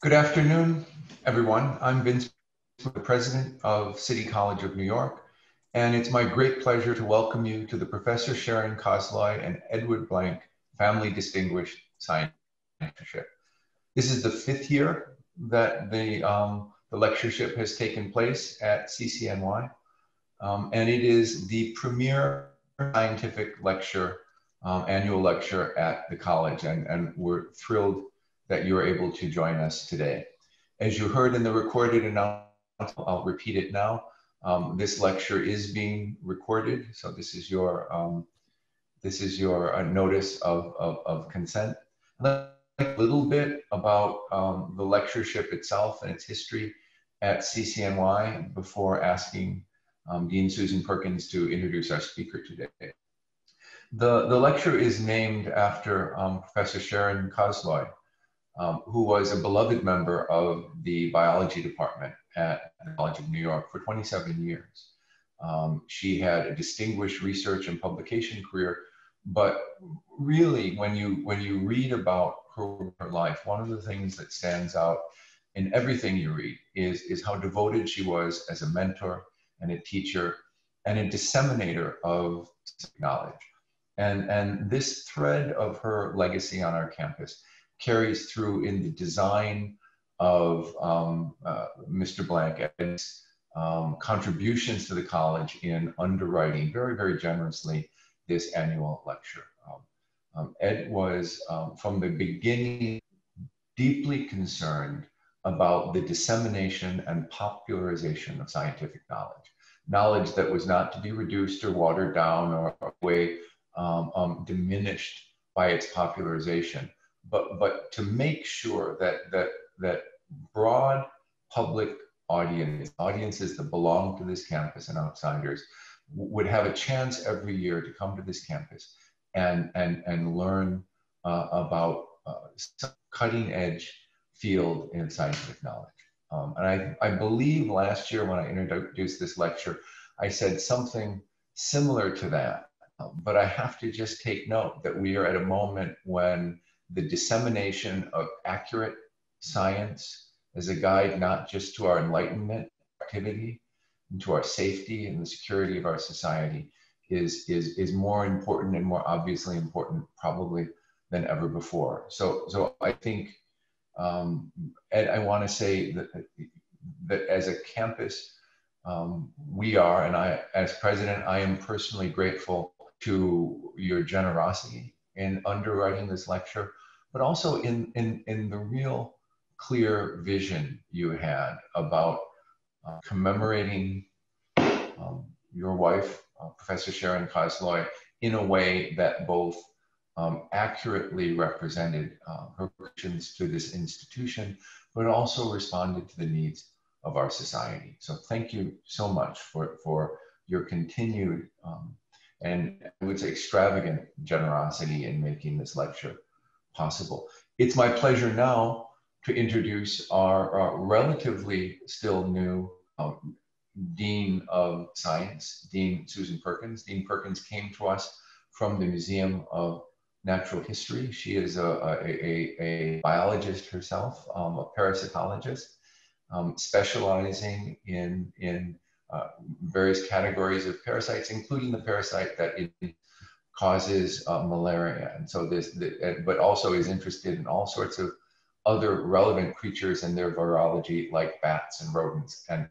Good afternoon, everyone. I'm Vince, the president of City College of New York, and it's my great pleasure to welcome you to the Professor Sharon Cosloy and Edward Blank Family Distinguished Scientist Lectureship. This is the fifth year that the lectureship has taken place at CCNY, and it is the premier scientific lecture, annual lecture at the college, and we're thrilled that you are able to join us today. As you heard in the recorded announcement, I'll repeat it now, this lecture is being recorded. So this is your notice of consent. A little bit about the lectureship itself and its history at CCNY before asking Dean Susan Perkins to introduce our speaker today. The lecture is named after Professor Sharon Cosloy, who was a beloved member of the biology department at the College of New York for 27 years. She had a distinguished research and publication career, but really when you read about her life, one of the things that stands out in everything you read is how devoted she was as a mentor and a teacher and a disseminator of knowledge. And this thread of her legacy on our campus carries through in the design of Mr. Blank's contributions to the college in underwriting very, very generously this annual lecture. Ed was, from the beginning, deeply concerned about the dissemination and popularization of scientific knowledge, knowledge that was not to be reduced or watered down or way diminished by its popularization, but to make sure that broad public audiences that belong to this campus and outsiders would have a chance every year to come to this campus and learn about some cutting edge field in scientific knowledge. And I believe last year when I introduced this lecture, I said something similar to that, but I have to just take note that we are at a moment when the dissemination of accurate science as a guide, not just to our enlightenment activity, and to our safety and the security of our society is more important and more obviously important probably than ever before. So I think, and I want to say that as a campus, we are, and I, as president, I am personally grateful to your generosity in underwriting this lecture, but also in the real clear vision you had about commemorating your wife, Professor Sharon Cosloy, in a way that both accurately represented her contributions to this institution, but also responded to the needs of our society. So thank you so much for your continued and I would say extravagant generosity in making this lecture possible. It's my pleasure now to introduce our relatively still new Dean of Science, Dean Susan Perkins. Dean Perkins came to us from the Museum of Natural History. She is a biologist herself, a parasitologist, specializing in various categories of parasites, including the parasite that it causes malaria, and so but also is interested in all sorts of other relevant creatures and their virology, like bats and rodents. And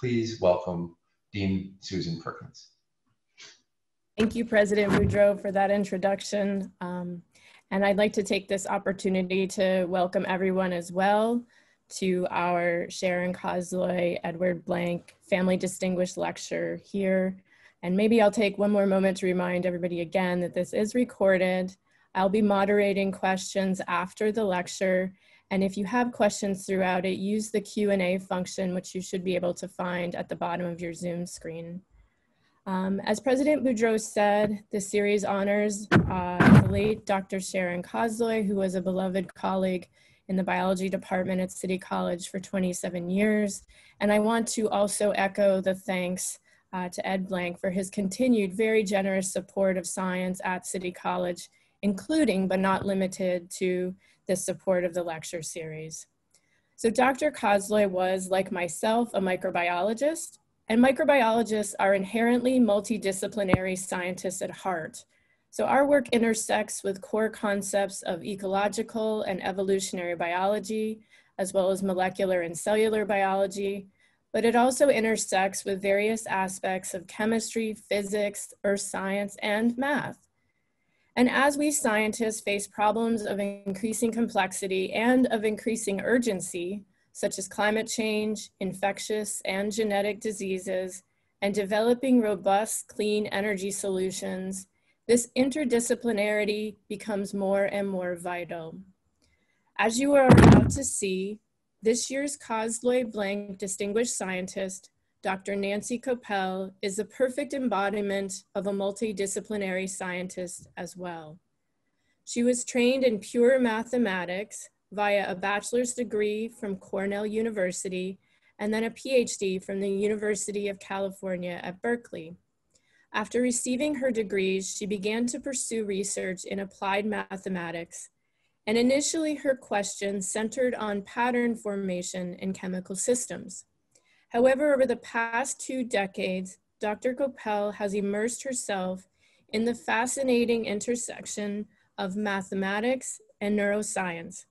please welcome Dean Susan Perkins. Thank you, President Boudreaux, for that introduction, and I'd like to take this opportunity to welcome everyone as well to our Sharon Cosloy, Edward Blank Family Distinguished Lecture here. And maybe I'll take one more moment to remind everybody again that this is recorded. I'll be moderating questions after the lecture. And if you have questions throughout it, use the Q&A function, which you should be able to find at the bottom of your Zoom screen. As President Boudreaux said, this series honors the late Dr. Sharon Cosloy, who was a beloved colleague in the biology department at City College for 27 years. And I want to also echo the thanks to Ed Blank for his continued very generous support of science at City College, including but not limited to the support of the lecture series. So Dr. Cosloy was, like myself, a microbiologist, and microbiologists are inherently multidisciplinary scientists at heart. So our work intersects with core concepts of ecological and evolutionary biology, as well as molecular and cellular biology, but it also intersects with various aspects of chemistry, physics, earth science, and math. And as we scientists face problems of increasing complexity and of increasing urgency, such as climate change, infectious and genetic diseases, and developing robust, clean energy solutions, this interdisciplinarity becomes more and more vital. As you are about to see, this year's Cosloy-Blank Distinguished Scientist, Dr. Nancy Kopell, is the perfect embodiment of a multidisciplinary scientist as well. She was trained in pure mathematics via a bachelor's degree from Cornell University and then a PhD from the University of California at Berkeley. After receiving her degrees, she began to pursue research in applied mathematics. And initially her questions centered on pattern formation in chemical systems. However, over the past 2 decades, Dr. Kopell has immersed herself in the fascinating intersection of mathematics and neuroscience.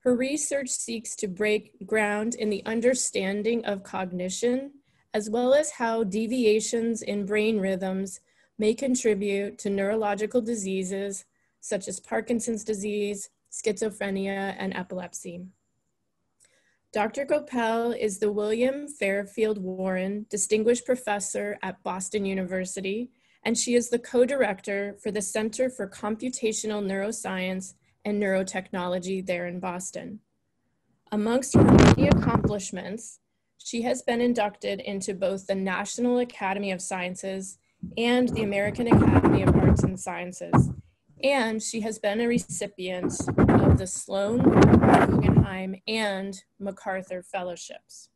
Her research seeks to break ground in the understanding of cognition, as well as how deviations in brain rhythms may contribute to neurological diseases such as Parkinson's disease, schizophrenia, and epilepsy. Dr. Kopell is the William Fairfield Warren Distinguished Professor at Boston University, and she is the co-director for the Center for Computational Neuroscience and Neurotechnology there in Boston. Amongst her many accomplishments, she has been inducted into both the National Academy of Sciences and the American Academy of Arts and Sciences. And she has been a recipient of the Sloan, Guggenheim, and MacArthur Fellowships.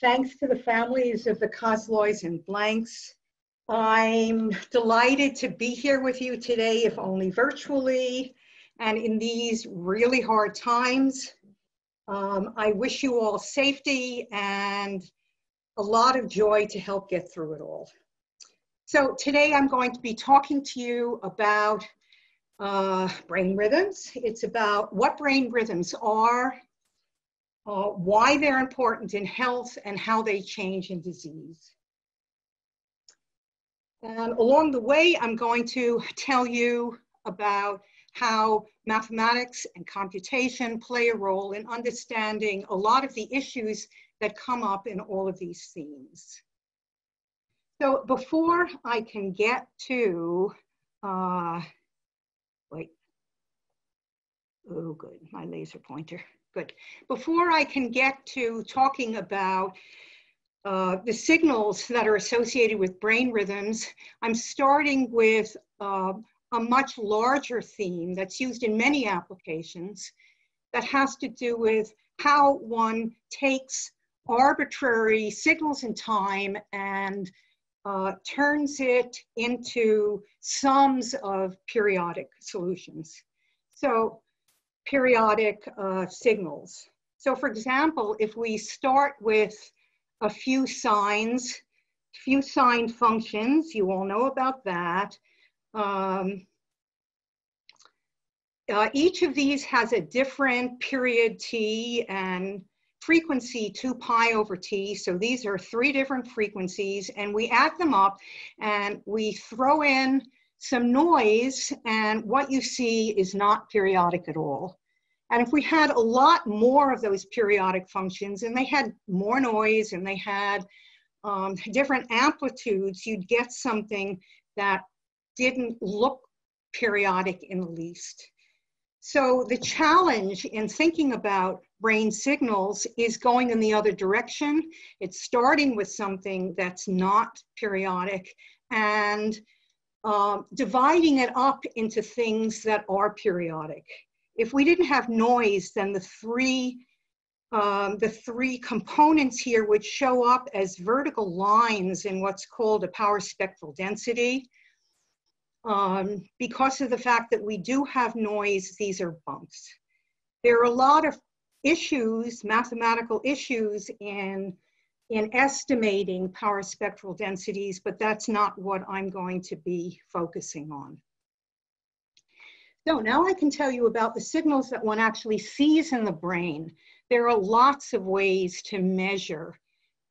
Thanks to the families of the Cosloys and Blanks. I'm delighted to be here with you today, if only virtually, and in these really hard times. I wish you all safety and a lot of joy to help get through it all. So today I'm going to be talking to you about brain rhythms. It's about what brain rhythms are, why they're important in health, and how they change in disease. And along the way, I'm going to tell you about how mathematics and computation play a role in understanding a lot of the issues that come up in all of these themes. So before I can get to, Before I can get to talking about the signals that are associated with brain rhythms, I'm starting with a much larger theme that's used in many applications that has to do with how one takes arbitrary signals in time and turns it into sums of periodic solutions. So periodic signals. So for example, if we start with a few signs, few sign functions, you all know about that. Each of these has a different period t and frequency 2π/t, so these are 3 different frequencies, and we add them up and we throw in some noise, and what you see is not periodic at all. And if we had a lot more of those periodic functions and they had more noise and they had different amplitudes, you'd get something that didn't look periodic in the least. So the challenge in thinking about brain signals is going in the other direction. It's starting with something that's not periodic and dividing it up into things that are periodic. If we didn't have noise, then the three components here would show up as vertical lines in what's called a power spectral density. because of the fact that we do have noise, these are bumps. There are a lot of issues, mathematical issues in estimating power spectral densities, but that's not what I'm going to be focusing on. So now I can tell you about the signals that one actually sees in the brain. There are lots of ways to measure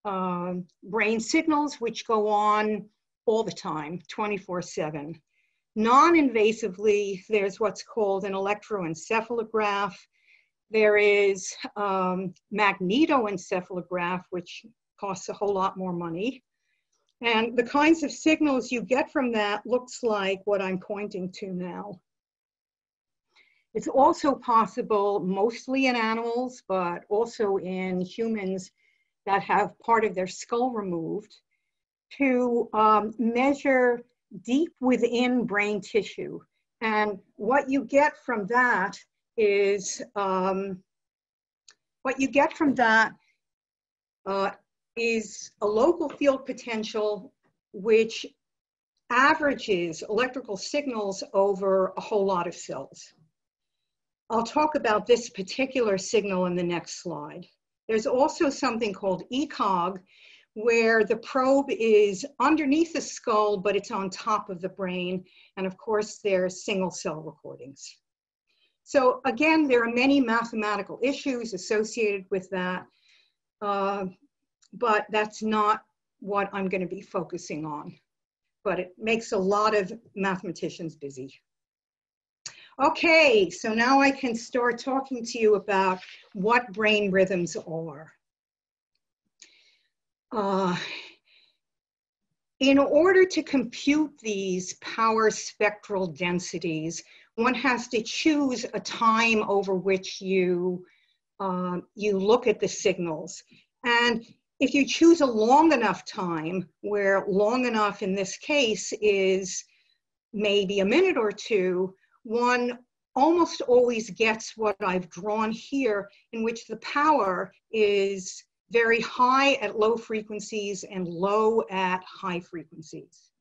brain signals, which go on all the time, 24/7. Non-invasively, there's what's called an electroencephalograph. There is magnetoencephalograph, which costs a whole lot more money. And the kinds of signals you get from that looks like what I'm pointing to now. It's also possible, mostly in animals, but also in humans that have part of their skull removed, to measure deep within brain tissue. And what you get from that is, a local field potential, which averages electrical signals over a whole lot of cells. I'll talk about this particular signal in the next slide. There's also something called ECOG, where the probe is underneath the skull, but it's on top of the brain. And of course, there's single cell recordings. So again, there are many mathematical issues associated with that, but that's not what I'm going to be focusing on. But it makes a lot of mathematicians busy. Okay, so now I can start talking to you about what brain rhythms are. In order to compute these power spectral densities, one has to choose a time over which you, you look at the signals. And if you choose a long enough time, where long enough in this case is maybe a minute or two, one almost always gets what I've drawn here, in which the power is very high at low frequencies and low at high frequencies.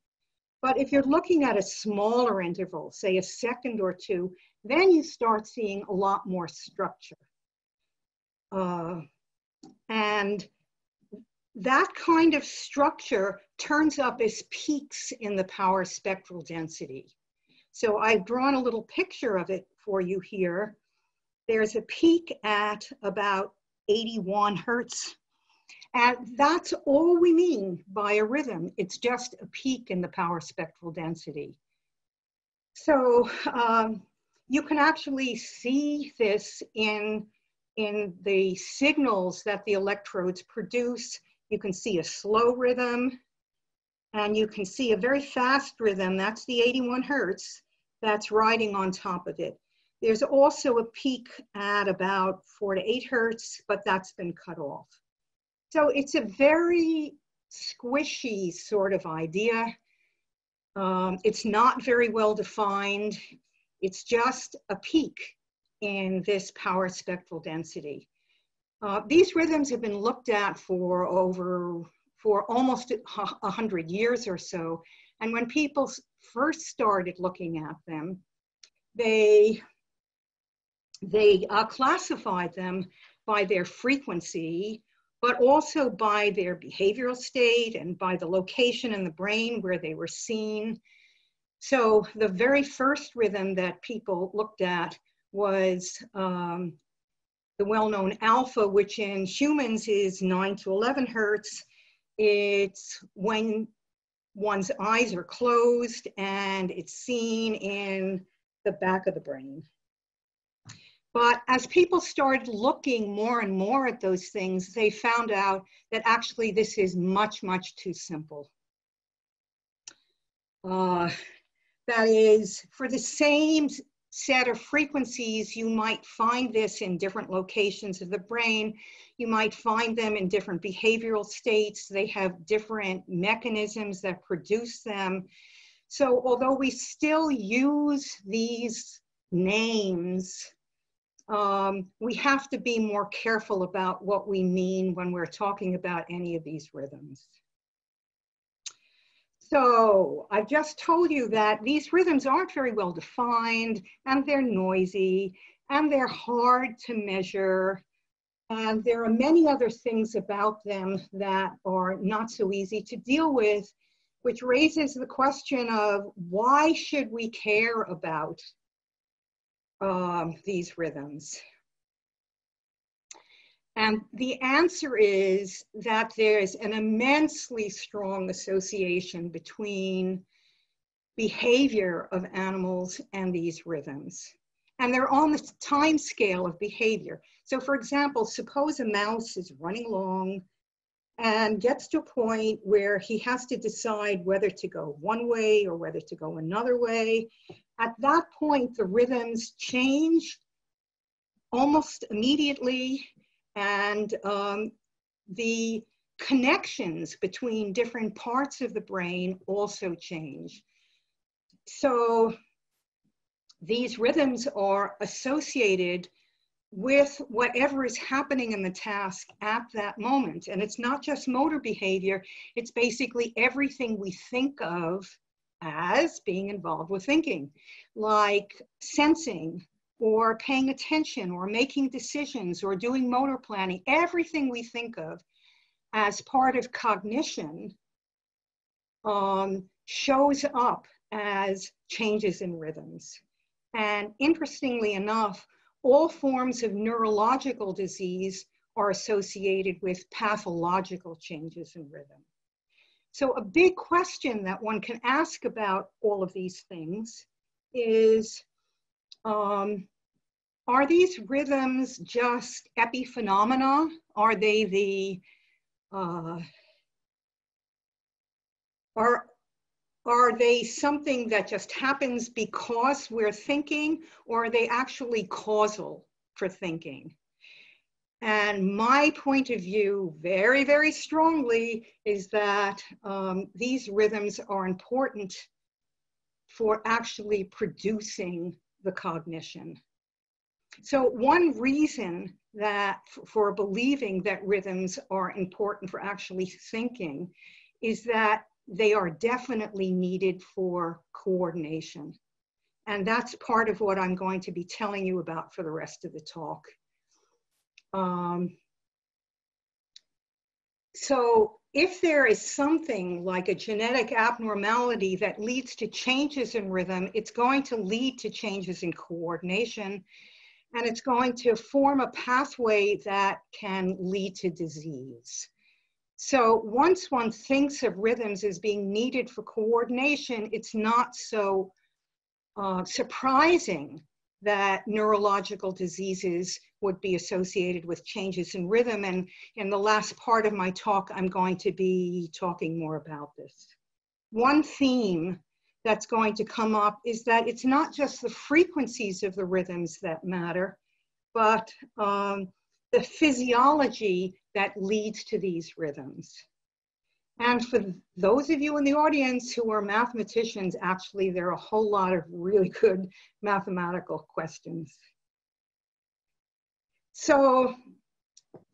But if you're looking at a smaller interval, say a second or two, then you start seeing a lot more structure. And that kind of structure turns up as peaks in the power spectral density. So I've drawn a little picture of it for you here. There's a peak at about 81 hertz. And that's all we mean by a rhythm. It's just a peak in the power spectral density. So you can actually see this in the signals that the electrodes produce. You can see a slow rhythm. And you can see a very fast rhythm, that's the 81 hertz, that's riding on top of it. There's also a peak at about 4 to 8 hertz, but that's been cut off. So it's a very squishy sort of idea. It's not very well defined. It's just a peak in this power spectral density. These rhythms have been looked at for almost 100 years or so. And when people first started looking at them, they classified them by their frequency, but also by their behavioral state and by the location in the brain where they were seen. So the very first rhythm that people looked at was the well-known alpha, which in humans is 9 to 11 hertz. It's when one's eyes are closed and it's seen in the back of the brain. But as people started looking more and more at those things, they found out that actually this is much, much too simple. That is, for the same set of frequencies, you might find this in different locations of the brain. You might find them in different behavioral states. They have different mechanisms that produce them. So although we still use these names, we have to be more careful about what we mean when we're talking about any of these rhythms. So I've just told you that these rhythms aren't very well defined, and they're noisy, and they're hard to measure. And there are many other things about them that are not so easy to deal with, which raises the question of why should we care about these rhythms? And the answer is that there's an immensely strong association between behavior of animals and these rhythms. And they're on the time scale of behavior. So for example, suppose a mouse is running along and gets to a point where he has to decide whether to go one way or whether to go another way. At that point, the rhythms change almost immediately. And the connections between different parts of the brain also change. So these rhythms are associated with whatever is happening in the task at that moment. And it's not just motor behavior, it's basically everything we think of as being involved with thinking, like sensing, or paying attention, or making decisions, or doing motor planning. Everything we think of as part of cognition shows up as changes in rhythms. And interestingly enough, all forms of neurological disease are associated with pathological changes in rhythm. So a big question that one can ask about all of these things is, are these rhythms just epiphenomena? Are they the, are they something that just happens because we're thinking, or are they actually causal for thinking? And my point of view, very, very strongly, is that these rhythms are important for actually producing the cognition. So one reason that for believing that rhythms are important for actually thinking is that they are definitely needed for coordination. And that's part of what I'm going to be telling you about for the rest of the talk. So if there is something like a genetic abnormality that leads to changes in rhythm, it's going to lead to changes in coordination, and it's going to form a pathway that can lead to disease. So once one thinks of rhythms as being needed for coordination, it's not so surprising that neurological diseases would be associated with changes in rhythm. And in the last part of my talk, I'm going to be talking more about this. One theme that's going to come up is that it's not just the frequencies of the rhythms that matter, but the physiology that leads to these rhythms. And for those of you in the audience who are mathematicians, actually, there are a whole lot of really good mathematical questions. So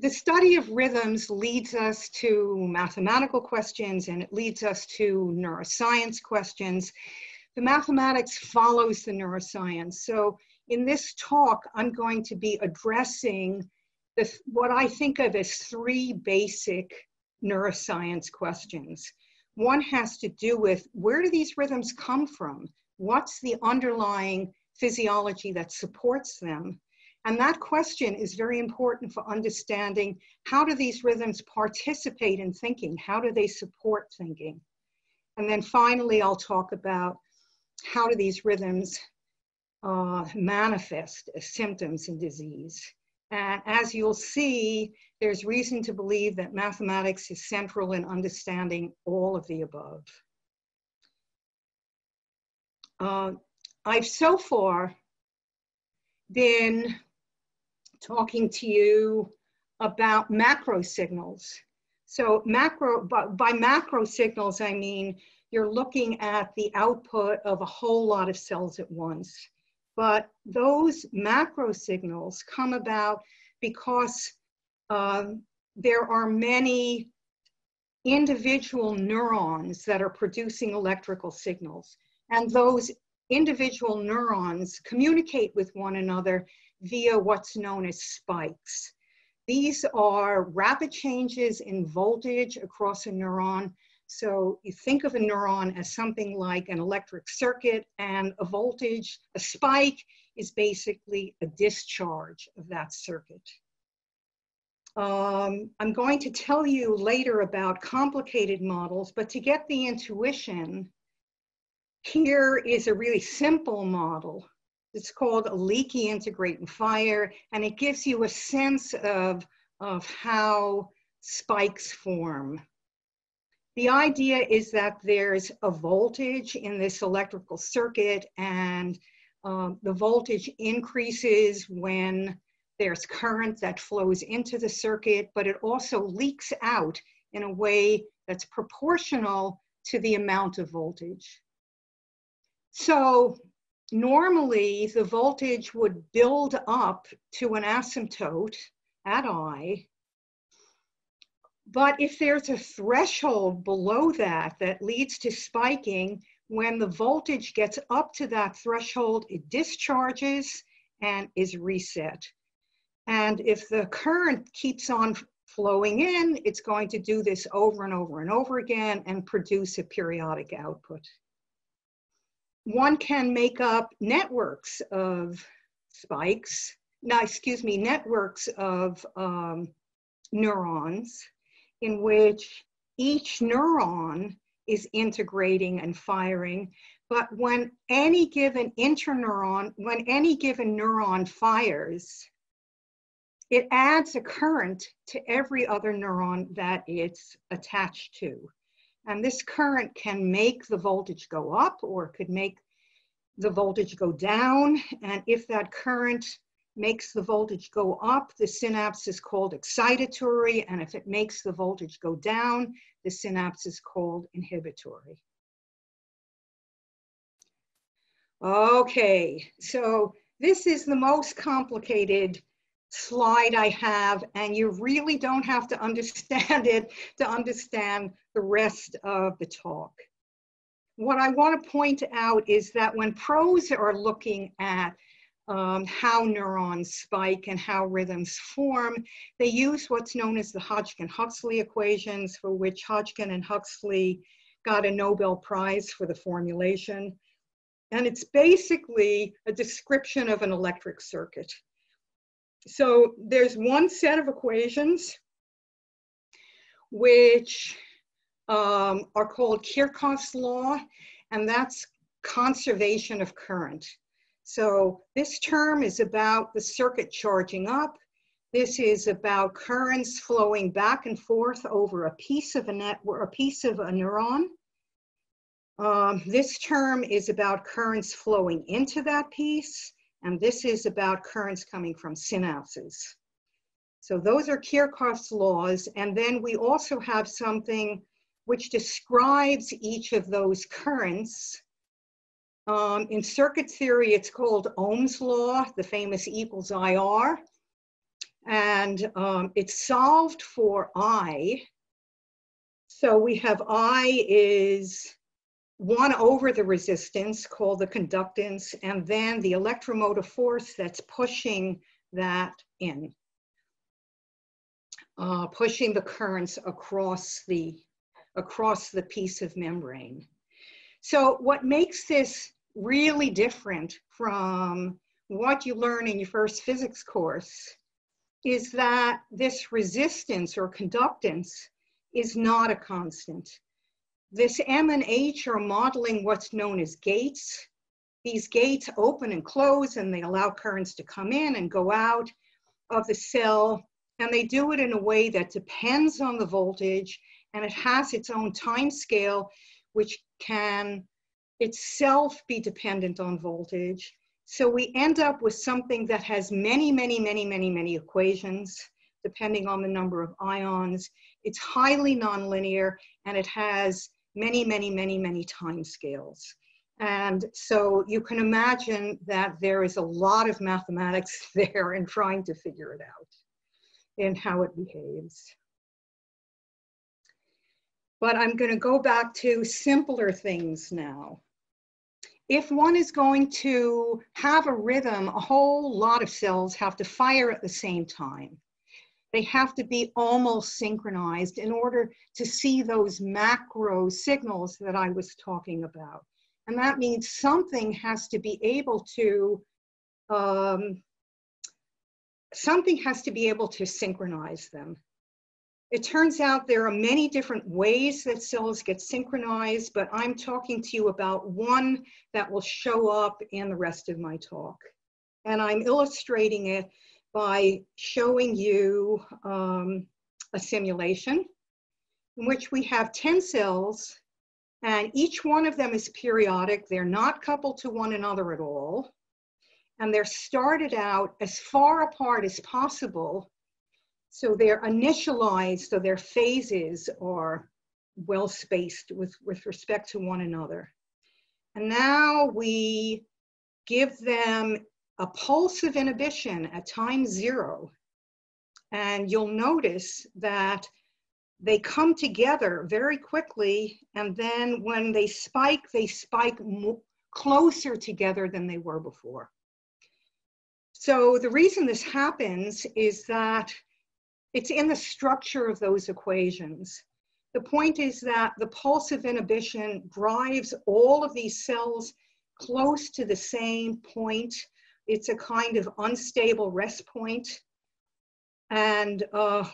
the study of rhythms leads us to mathematical questions, and it leads us to neuroscience questions. The mathematics follows the neuroscience. So in this talk, I'm going to be addressing this, what I think of as three basic neuroscience questions. One has to do with, where do these rhythms come from? What's the underlying physiology that supports them? And that question is very important for understanding, how do these rhythms participate in thinking? How do they support thinking? And then finally, I'll talk about, how do these rhythms manifest as symptoms in disease? And as you'll see, there's reason to believe that mathematics is central in understanding all of the above. I've so far been talking to you about macro signals. So by macro signals, I mean, you're looking at the output of a whole lot of cells at once. But those macro signals come about because there are many individual neurons that are producing electrical signals. And those individual neurons communicate with one another via what's known as spikes. These are rapid changes in voltage across a neuron. So you think of a neuron as something like an electric circuit, and a voltage, a spike, is basically a discharge of that circuit. I'm going to tell you later about complicated models, but to get the intuition, here is a really simple model. It's called a leaky integrating fire, and it gives you a sense of how spikes form. The idea is that there's a voltage in this electrical circuit, and the voltage increases when there's current that flows into the circuit, but it also leaks out in a way that's proportional to the amount of voltage. So normally the voltage would build up to an asymptote at I, but if there's a threshold below that that leads to spiking, when the voltage gets up to that threshold, it discharges and is reset. And if the current keeps on flowing in, it's going to do this over and over and over again and produce a periodic output. One can make up networks of spikes, networks of neurons, in which each neuron is integrating and firing. But when any given neuron fires, it adds a current to every other neuron that it's attached to. And this current can make the voltage go up, or could make the voltage go down. And if that current makes the voltage go up, the synapse is called excitatory, and if it makes the voltage go down, the synapse is called inhibitory. Okay, so this is the most complicated slide I have, and you really don't have to understand it to understand the rest of the talk. What I want to point out is that when pros are looking at how neurons spike and how rhythms form, they use what's known as the Hodgkin-Huxley equations, for which Hodgkin and Huxley got a Nobel Prize for the formulation. And it's basically a description of an electric circuit. So there's one set of equations which are called Kirchhoff's law, and that's conservation of current. So this term is about the circuit charging up. This is about currents flowing back and forth over a piece of a network, a piece of a neuron. This term is about currents flowing into that piece, and this is about currents coming from synapses. So those are Kirchhoff's laws, and then we also have something which describes each of those currents. In circuit theory, it's called Ohm's law, the famous E=IR, and it's solved for I. So we have I is 1 over the resistance, called the conductance, and then the electromotive force that's pushing that in, pushing the currents across the piece of membrane. So what makes this really different from what you learn in your first physics course is that this resistance or conductance is not a constant. This M and H are modeling what's known as gates. These gates open and close, and they allow currents to come in and go out of the cell. And they do it in a way that depends on the voltage, and it has its own time scale, which can itself be dependent on voltage. So we end up with something that has many equations, depending on the number of ions. It's highly nonlinear, and it has many timescales. And so you can imagine that there is a lot of mathematics there in trying to figure it out and how it behaves. but I'm going to go back to simpler things now. If one is going to have a rhythm, a whole lot of cells have to fire at the same time. They have to be almost synchronized in order to see those macro signals that I was talking about. And that means something has to be able to, synchronize them. It turns out there are many different ways that cells get synchronized, but I'm talking to you about one that will show up in the rest of my talk. And I'm illustrating it by showing you a simulation in which we have 10 cells, and each one of them is periodic. They're not coupled to one another at all. And they're started out as far apart as possible. So they're initialized, so their phases are well spaced with respect to one another. And now we give them a pulse of inhibition at time zero. And you'll notice that they come together very quickly. And then when they spike closer together than they were before. So the reason this happens is that it's in the structure of those equations. The point is that the pulse of inhibition drives all of these cells close to the same point. It's a kind of unstable rest point. And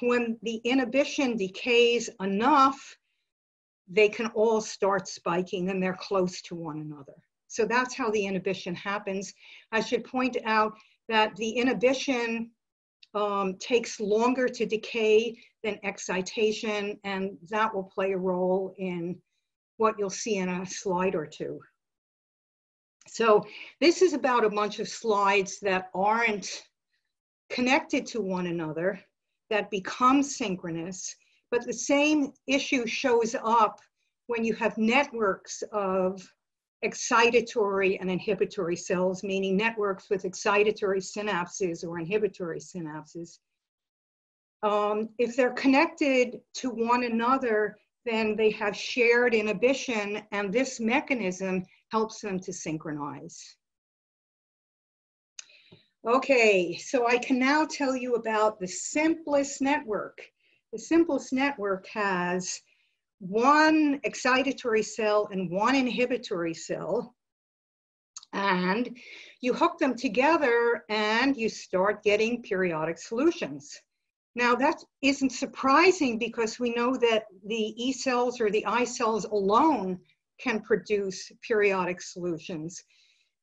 when the inhibition decays enough, they can all start spiking and they're close to one another. So that's how the inhibition happens. I should point out that the inhibition takes longer to decay than excitation, and that will play a role in what you'll see in a slide or two. So this is about a bunch of slides that aren't connected to one another, that become synchronous, but the same issue shows up when you have networks of excitatory and inhibitory cells, meaning networks with excitatory synapses or inhibitory synapses. If they're connected to one another, then they have shared inhibition, and this mechanism helps them to synchronize. Okay, so I can now tell you about the simplest network. The simplest network has one excitatory cell and one inhibitory cell, and you hook them together and you start getting periodic solutions. Now that isn't surprising because we know that the E cells or the I cells alone can produce periodic solutions,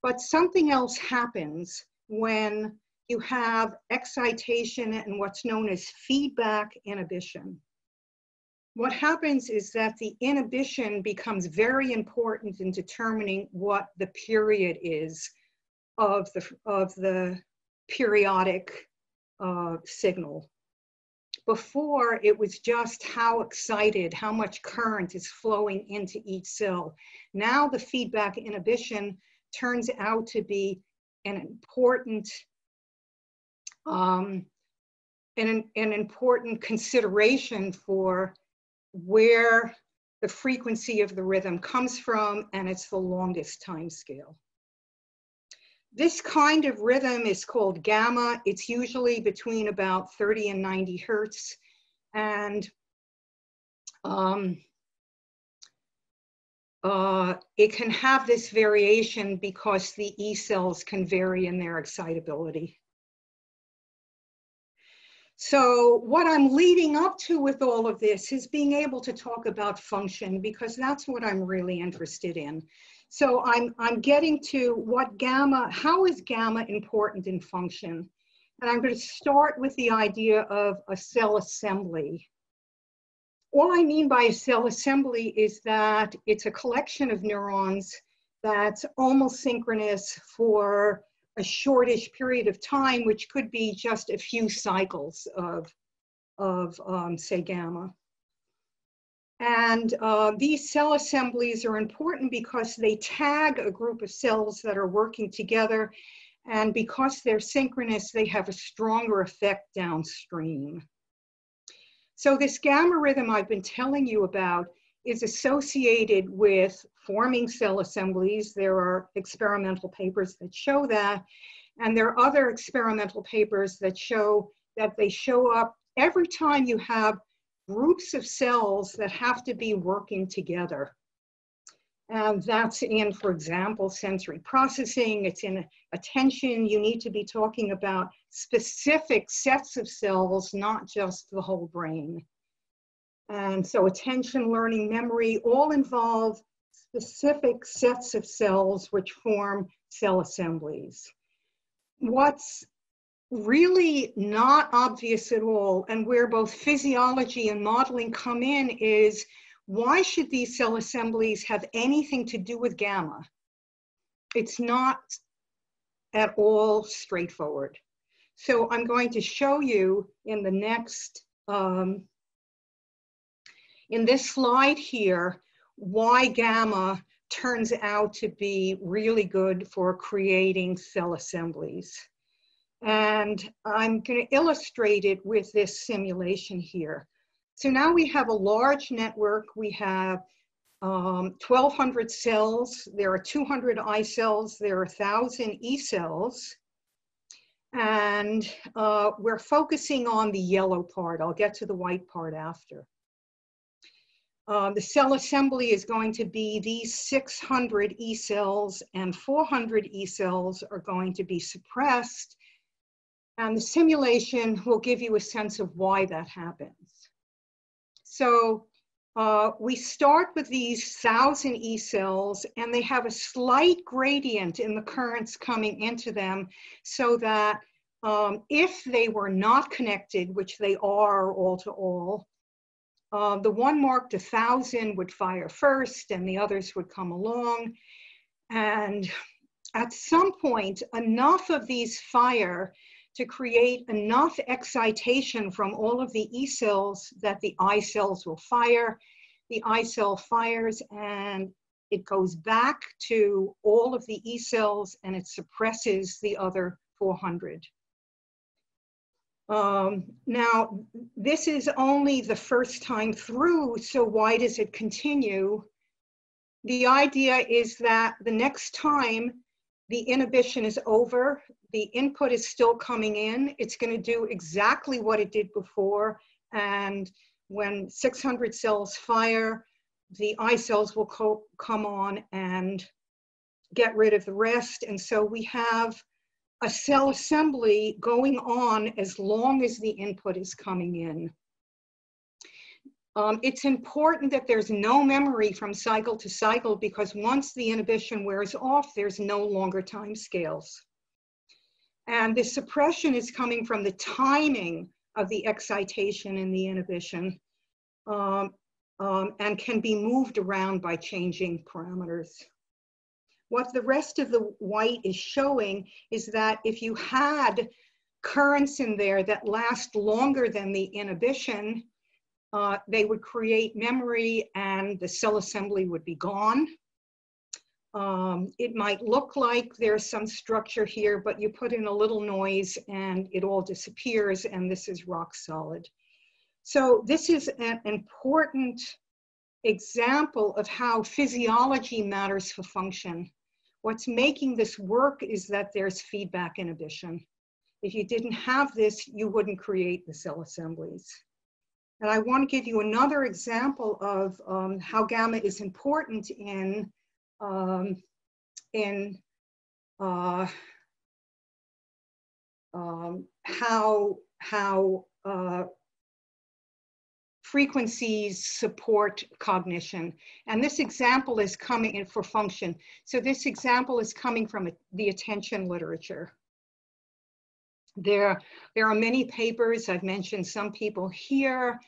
but something else happens when you have excitation and what's known as feedback inhibition. What happens is that the inhibition becomes very important in determining what the period is of the periodic signal. Before, it was just how excited, how much current is flowing into each cell. Now the feedback inhibition turns out to be an important consideration for where the frequency of the rhythm comes from, and it's the longest time scale. This kind of rhythm is called gamma. It's usually between about 30 and 90 hertz. And it can have this variation because the E cells can vary in their excitability. So what I'm leading up to with all of this is being able to talk about function, because that's what I'm really interested in. So I'm getting to what gamma, how is gamma important in function? And I'm going to start with the idea of a cell assembly. All I mean by a cell assembly is that it's a collection of neurons that's almost synchronous for a shortish period of time, which could be just a few cycles of say, gamma. And these cell assemblies are important because they tag a group of cells that are working together. And because they're synchronous, they have a stronger effect downstream. So this gamma rhythm I've been telling you about is associated with forming cell assemblies. There are experimental papers that show that. And there are other experimental papers that show that they show up every time you have groups of cells that have to be working together. And that's in, for example, sensory processing, it's in attention. You need to be talking about specific sets of cells, not just the whole brain. And so attention, learning, memory, all involve specific sets of cells which form cell assemblies. What's really not obvious at all, and where both physiology and modeling come in, is why should these cell assemblies have anything to do with gamma? It's not at all straightforward. So I'm going to show you in the next, in this slide here, why gamma turns out to be really good for creating cell assemblies. And I'm going to illustrate it with this simulation here. So now we have a large network. We have 1,200 cells. There are 200 I cells. There are 1,000 E cells. And we're focusing on the yellow part. I'll get to the white part after. The cell assembly is going to be these 600 E cells, and 400 E cells are going to be suppressed. And the simulation will give you a sense of why that happens. So we start with these 1,000 E cells, and they have a slight gradient in the currents coming into them, so that if they were not connected, which they are all to all, the one marked 1,000 would fire first, and the others would come along. And at some point, enough of these fire to create enough excitation from all of the E cells that the I cells will fire. The I cell fires and it goes back to all of the E cells and it suppresses the other 400. Now, this is only the first time through, so why does it continue? The idea is that the next time the inhibition is over, the input is still coming in. It's going to do exactly what it did before. And when 600 cells fire, the I cells will come on and get rid of the rest. And so we have a cell assembly going on as long as the input is coming in. It's important that there's no memory from cycle to cycle, because once the inhibition wears off, there's no longer time scales. And this suppression is coming from the timing of the excitation and the inhibition, and can be moved around by changing parameters. What the rest of the white is showing is that if you had currents in there that last longer than the inhibition, they would create memory and the cell assembly would be gone. It might look like there's some structure here, but you put in a little noise and it all disappears, and this is rock solid. So this is an important example of how physiology matters for function. What's making this work is that there's feedback inhibition. If you didn't have this, you wouldn't create the cell assemblies. And I want to give you another example of how gamma is important in how frequencies support cognition. And this example is coming in for function. So this example is coming from the attention literature. There are many papers, I've mentioned some people here,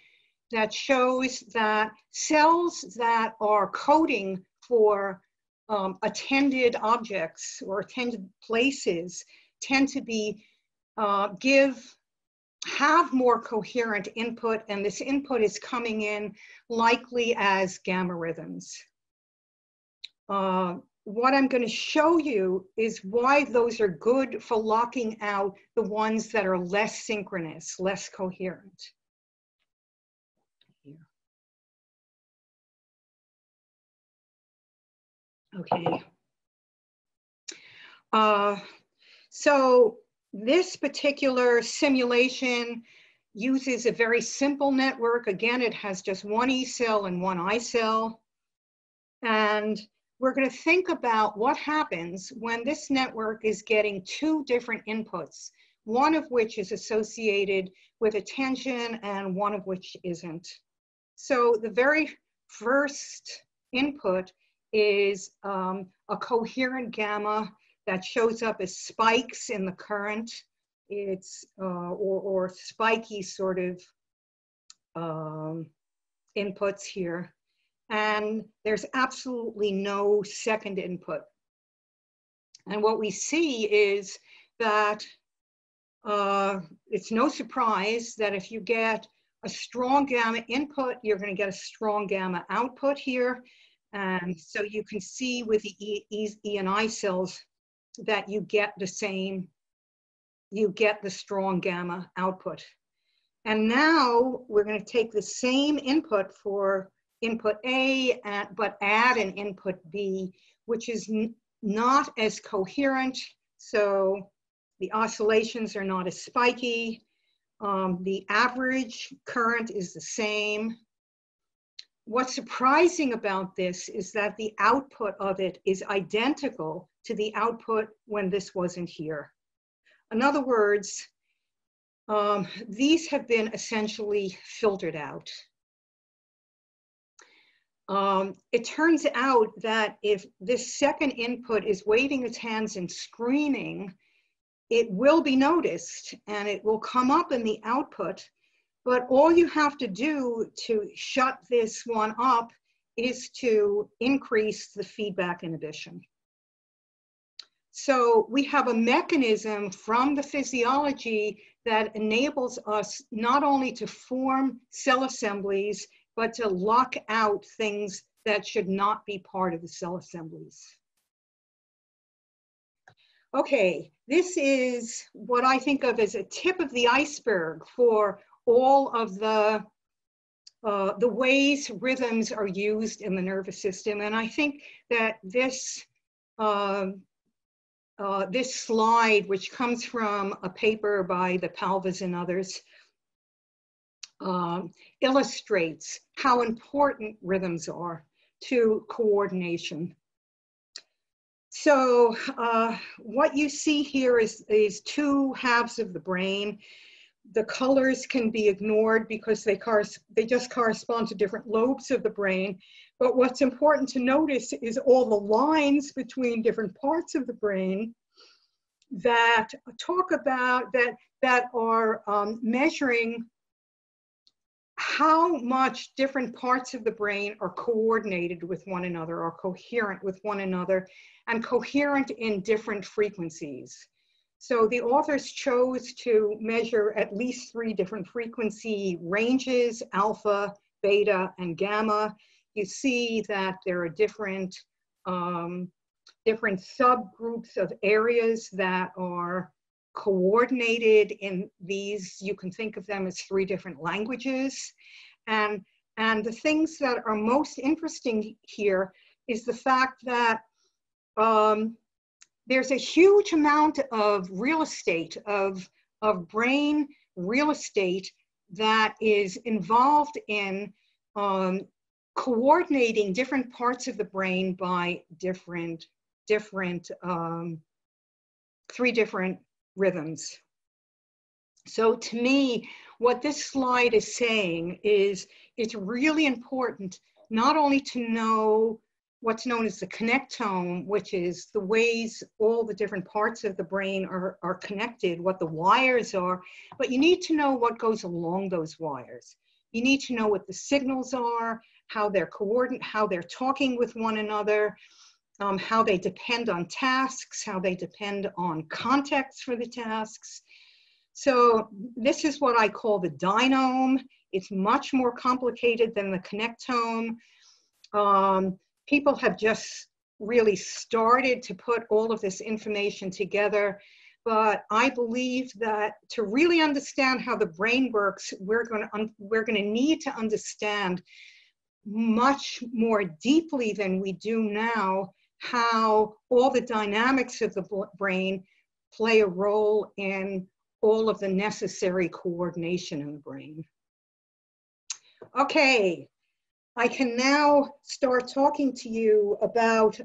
that shows that cells that are coding for attended objects or attended places tend to be, have more coherent input, and this input is coming in likely as gamma rhythms. What I'm going to show you is why those are good for locking out the ones that are less synchronous, less coherent. Okay. So this particular simulation uses a very simple network. Again, it has just one E cell and one I cell. And we're going to think about what happens when this network is getting two different inputs, one of which is associated with attention and one of which isn't. So the very first input is a coherent gamma that shows up as spikes in the current. It's or spiky sort of inputs here. And there's absolutely no second input. And what we see is that it's no surprise that if you get a strong gamma input, you're going to get a strong gamma output here. And so you can see with the E and I cells that you get the same, you get the strong gamma output. And now we're going to take the same input for input A, but add an input B, which is not as coherent. So the oscillations are not as spiky. The average current is the same. What's surprising about this is that the output of it is identical to the output when this wasn't here. In other words, these have been essentially filtered out. It turns out that if this second input is waving its hands and screaming, it will be noticed and it will come up in the output. But all you have to do to shut this one up is to increase the feedback inhibition. So we have a mechanism from the physiology that enables us not only to form cell assemblies, but to lock out things that should not be part of the cell assemblies. Okay, this is what I think of as a tip of the iceberg for all of the ways rhythms are used in the nervous system. And I think that this, this slide, which comes from a paper by the Palvas and others, illustrates how important rhythms are to coordination. So what you see here is two halves of the brain. The colors can be ignored because they just correspond to different lobes of the brain. But what's important to notice is all the lines between different parts of the brain that talk about, that are measuring how much different parts of the brain are coordinated with one another or coherent with one another and coherent in different frequencies. So the authors chose to measure at least three different frequency ranges, alpha, beta, and gamma. You see that there are different, different subgroups of areas that are coordinated in these, you can think of them as three different languages. And the things that are most interesting here is the fact that there's a huge amount of real estate, of brain real estate that is involved in coordinating different parts of the brain by three different rhythms. So to me, what this slide is saying is it's really important not only to know what's known as the connectome, which is the ways all the different parts of the brain are connected, what the wires are, but you need to know what goes along those wires. You need to know what the signals are, how they're coordinated, how they're talking with one another, how they depend on tasks, how they depend on context for the tasks. So this is what I call the dynome. It's much more complicated than the connectome. People have just really started to put all of this information together, but I believe that to really understand how the brain works, we're going to need to understand much more deeply than we do now how all the dynamics of the brain play a role in all of the necessary coordination in the brain. Okay, I can now start talking to you about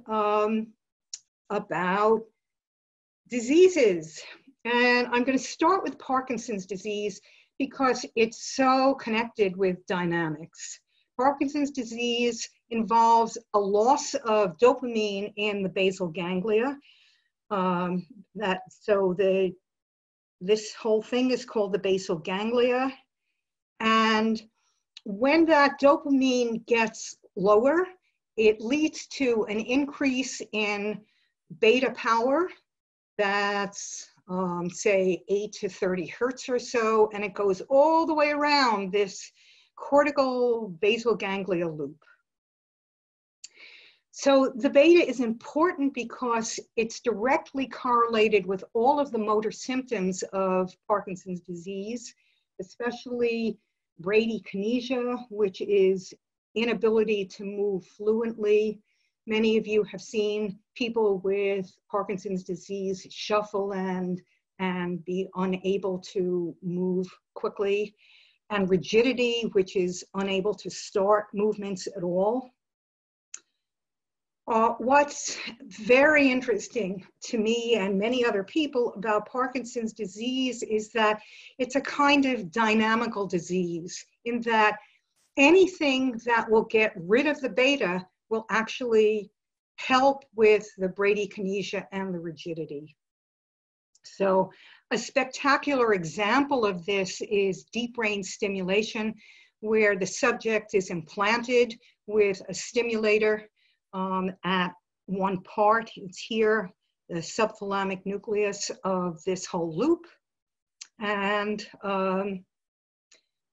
diseases. And I'm going to start with Parkinson's disease because it's so connected with dynamics. Parkinson's disease involves a loss of dopamine in the basal ganglia. This whole thing is called the basal ganglia. And when that dopamine gets lower, it leads to an increase in beta power that's say 8 to 30 hertz or so, and it goes all the way around this cortical basal ganglia loop. So the beta is important because it's directly correlated with all of the motor symptoms of Parkinson's disease, especially bradykinesia, which is inability to move fluently. Many of you have seen people with Parkinson's disease shuffle and be unable to move quickly, and rigidity, which is unable to start movements at all. What's very interesting to me and many other people about Parkinson's disease is that it's a kind of dynamical disease, in that anything that will get rid of the beta will actually help with the bradykinesia and the rigidity. So a spectacular example of this is deep brain stimulation, where the subject is implanted with a stimulator at one part. It's here, the subthalamic nucleus of this whole loop. And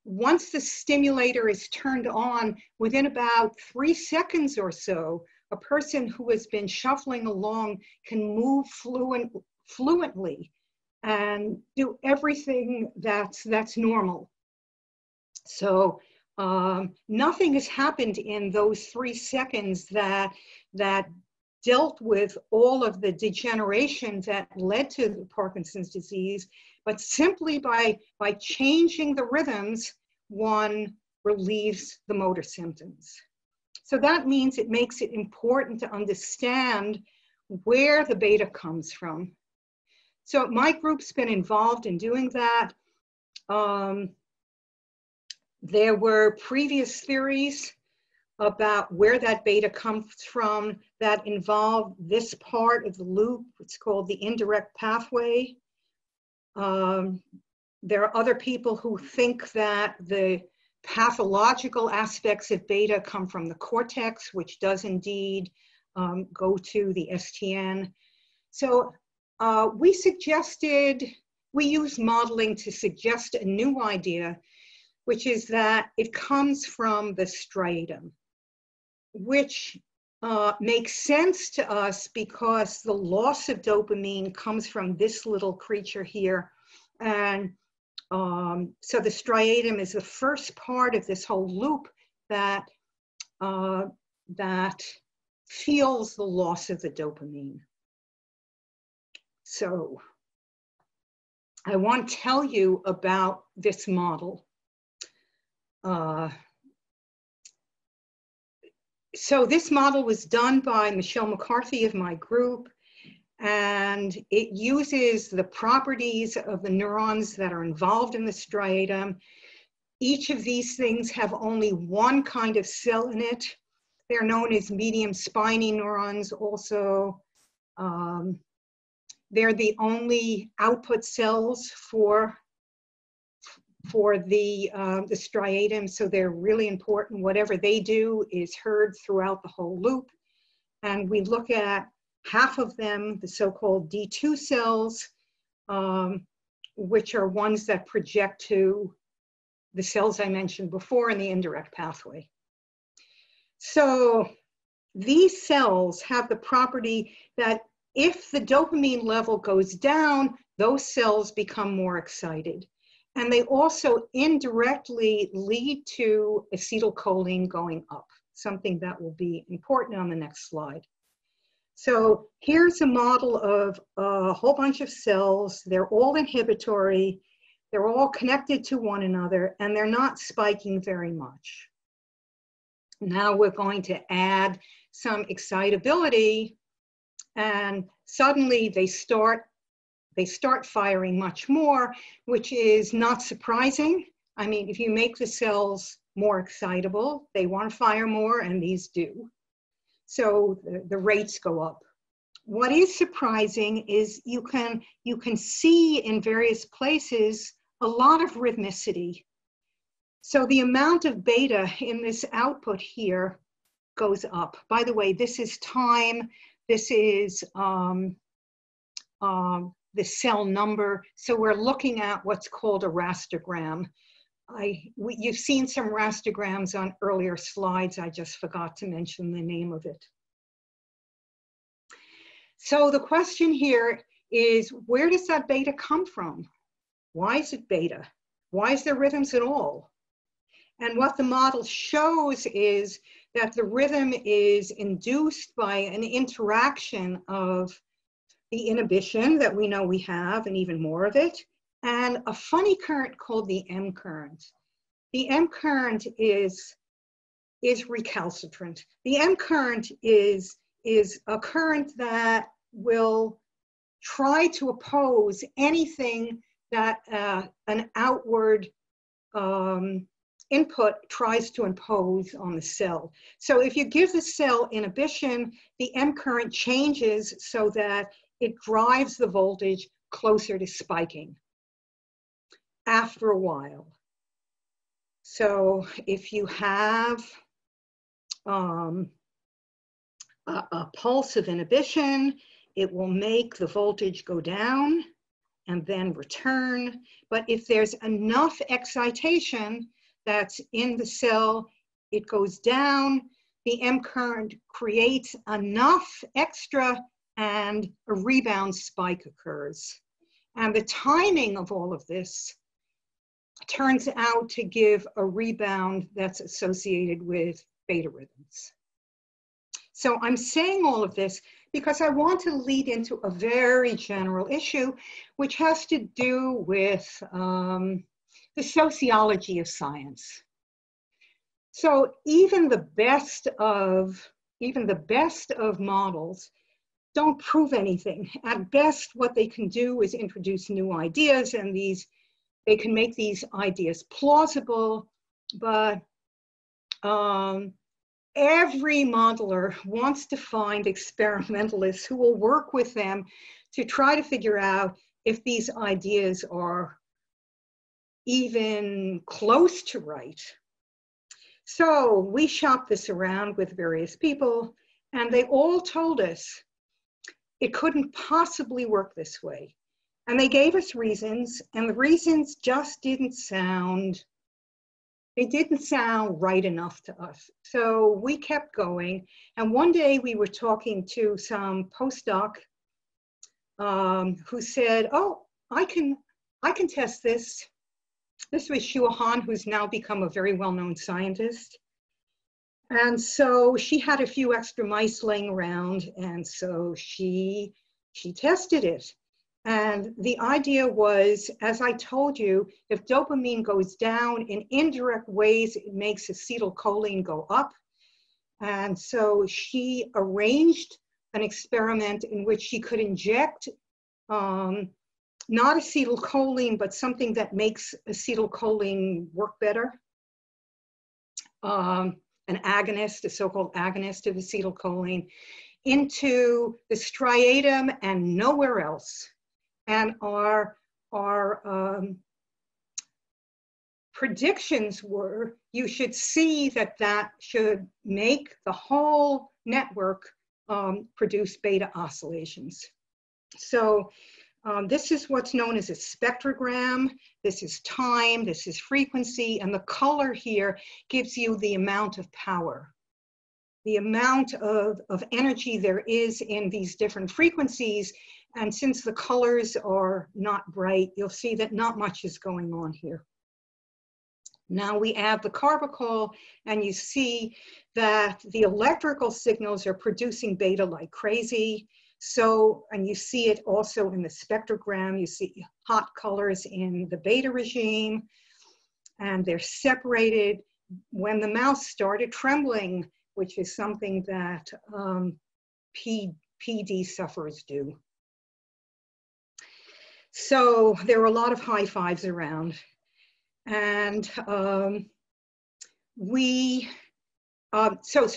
once the stimulator is turned on, within about 3 seconds or so, a person who has been shuffling along can move fluently and do everything that's normal. So nothing has happened in those 3 seconds that dealt with all of the degeneration that led to Parkinson's disease, but simply by changing the rhythms, one relieves the motor symptoms. So that means it makes it important to understand where the beta comes from. So my group's been involved in doing that. There were previous theories about where that beta comes from that involved this part of the loop. It's called the indirect pathway. There are other people who think that the pathological aspects of beta come from the cortex, which does indeed go to the STN. So we use modeling to suggest a new idea, which is that it comes from the striatum, which makes sense to us because the loss of dopamine comes from this little creature here. And so the striatum is the first part of this whole loop that feels the loss of the dopamine. So I want to tell you about this model. So this model was done by Michelle McCarthy of my group, and it uses the properties of the neurons that are involved in the striatum. Each of these things have only one kind of cell in it. They're known as medium spiny neurons also. They're the only output cells for the striatum, so they're really important. Whatever they do is heard throughout the whole loop. And we look at half of them, the so-called D2 cells, which are ones that project to the cells I mentioned before in the indirect pathway. So these cells have the property that if the dopamine level goes down, those cells become more excited. And they also indirectly lead to acetylcholine going up, something that will be important on the next slide. So here's a model of a whole bunch of cells. They're all inhibitory. They're all connected to one another, and they're not spiking very much. Now we're going to add some excitability, and suddenly they start firing much more, which is not surprising. I mean, if you make the cells more excitable, they want to fire more, and these do. So the rates go up. What is surprising is you can see in various places a lot of rhythmicity. So the amount of beta in this output here goes up. By the way, this is time. This is the cell number. So we're looking at what's called a rastergram. You've seen some rastergrams on earlier slides. I just forgot to mention the name of it. So the question here is, where does that beta come from? Why is it beta? Why is there rhythms at all? And what the model shows is that the rhythm is induced by an interaction of the inhibition that we know we have, and even more of it, and a funny current called the M current. The M current is recalcitrant. The M current is a current that will try to oppose anything that an outward input tries to impose on the cell. So if you give the cell inhibition, the M current changes so that it drives the voltage closer to spiking after a while. So if you have a pulse of inhibition, it will make the voltage go down and then return. But if there's enough excitation that's in the cell, it goes down. The M current creates enough extra and a rebound spike occurs. And the timing of all of this turns out to give a rebound that's associated with beta rhythms. So I'm saying all of this because I want to lead into a very general issue, which has to do with the sociology of science. So even the best of models don't prove anything. At best, what they can do is introduce new ideas, and they can make these ideas plausible, but every modeler wants to find experimentalists who will work with them to try to figure out if these ideas are even close to right. So we shopped this around with various people, and they all told us it couldn't possibly work this way. And they gave us reasons, and the reasons just didn't sound right enough to us. So we kept going. And one day we were talking to some postdoc who said, oh, I can test this. This was Shua Han, who's now become a very well-known scientist. And so she had a few extra mice laying around, and so she tested it. And the idea was, as I told you, if dopamine goes down in indirect ways, it makes acetylcholine go up. And so she arranged an experiment in which she could inject not acetylcholine, but something that makes acetylcholine work better, an agonist, a so-called agonist of acetylcholine, into the striatum and nowhere else. And our predictions were, you should see that that should make the whole network produce beta oscillations. So this is what's known as a spectrogram. This is time, this is frequency, and the color here gives you the amount of power, the amount of energy there is in these different frequencies. And since the colors are not bright, you'll see that not much is going on here. Now we add the carbachol and you see that the electrical signals are producing beta like crazy. So, and you see it also in the spectrogram, you see hot colors in the beta regime, and they're separated when the mouse started trembling, which is something that PD sufferers do. So there were a lot of high fives around. And so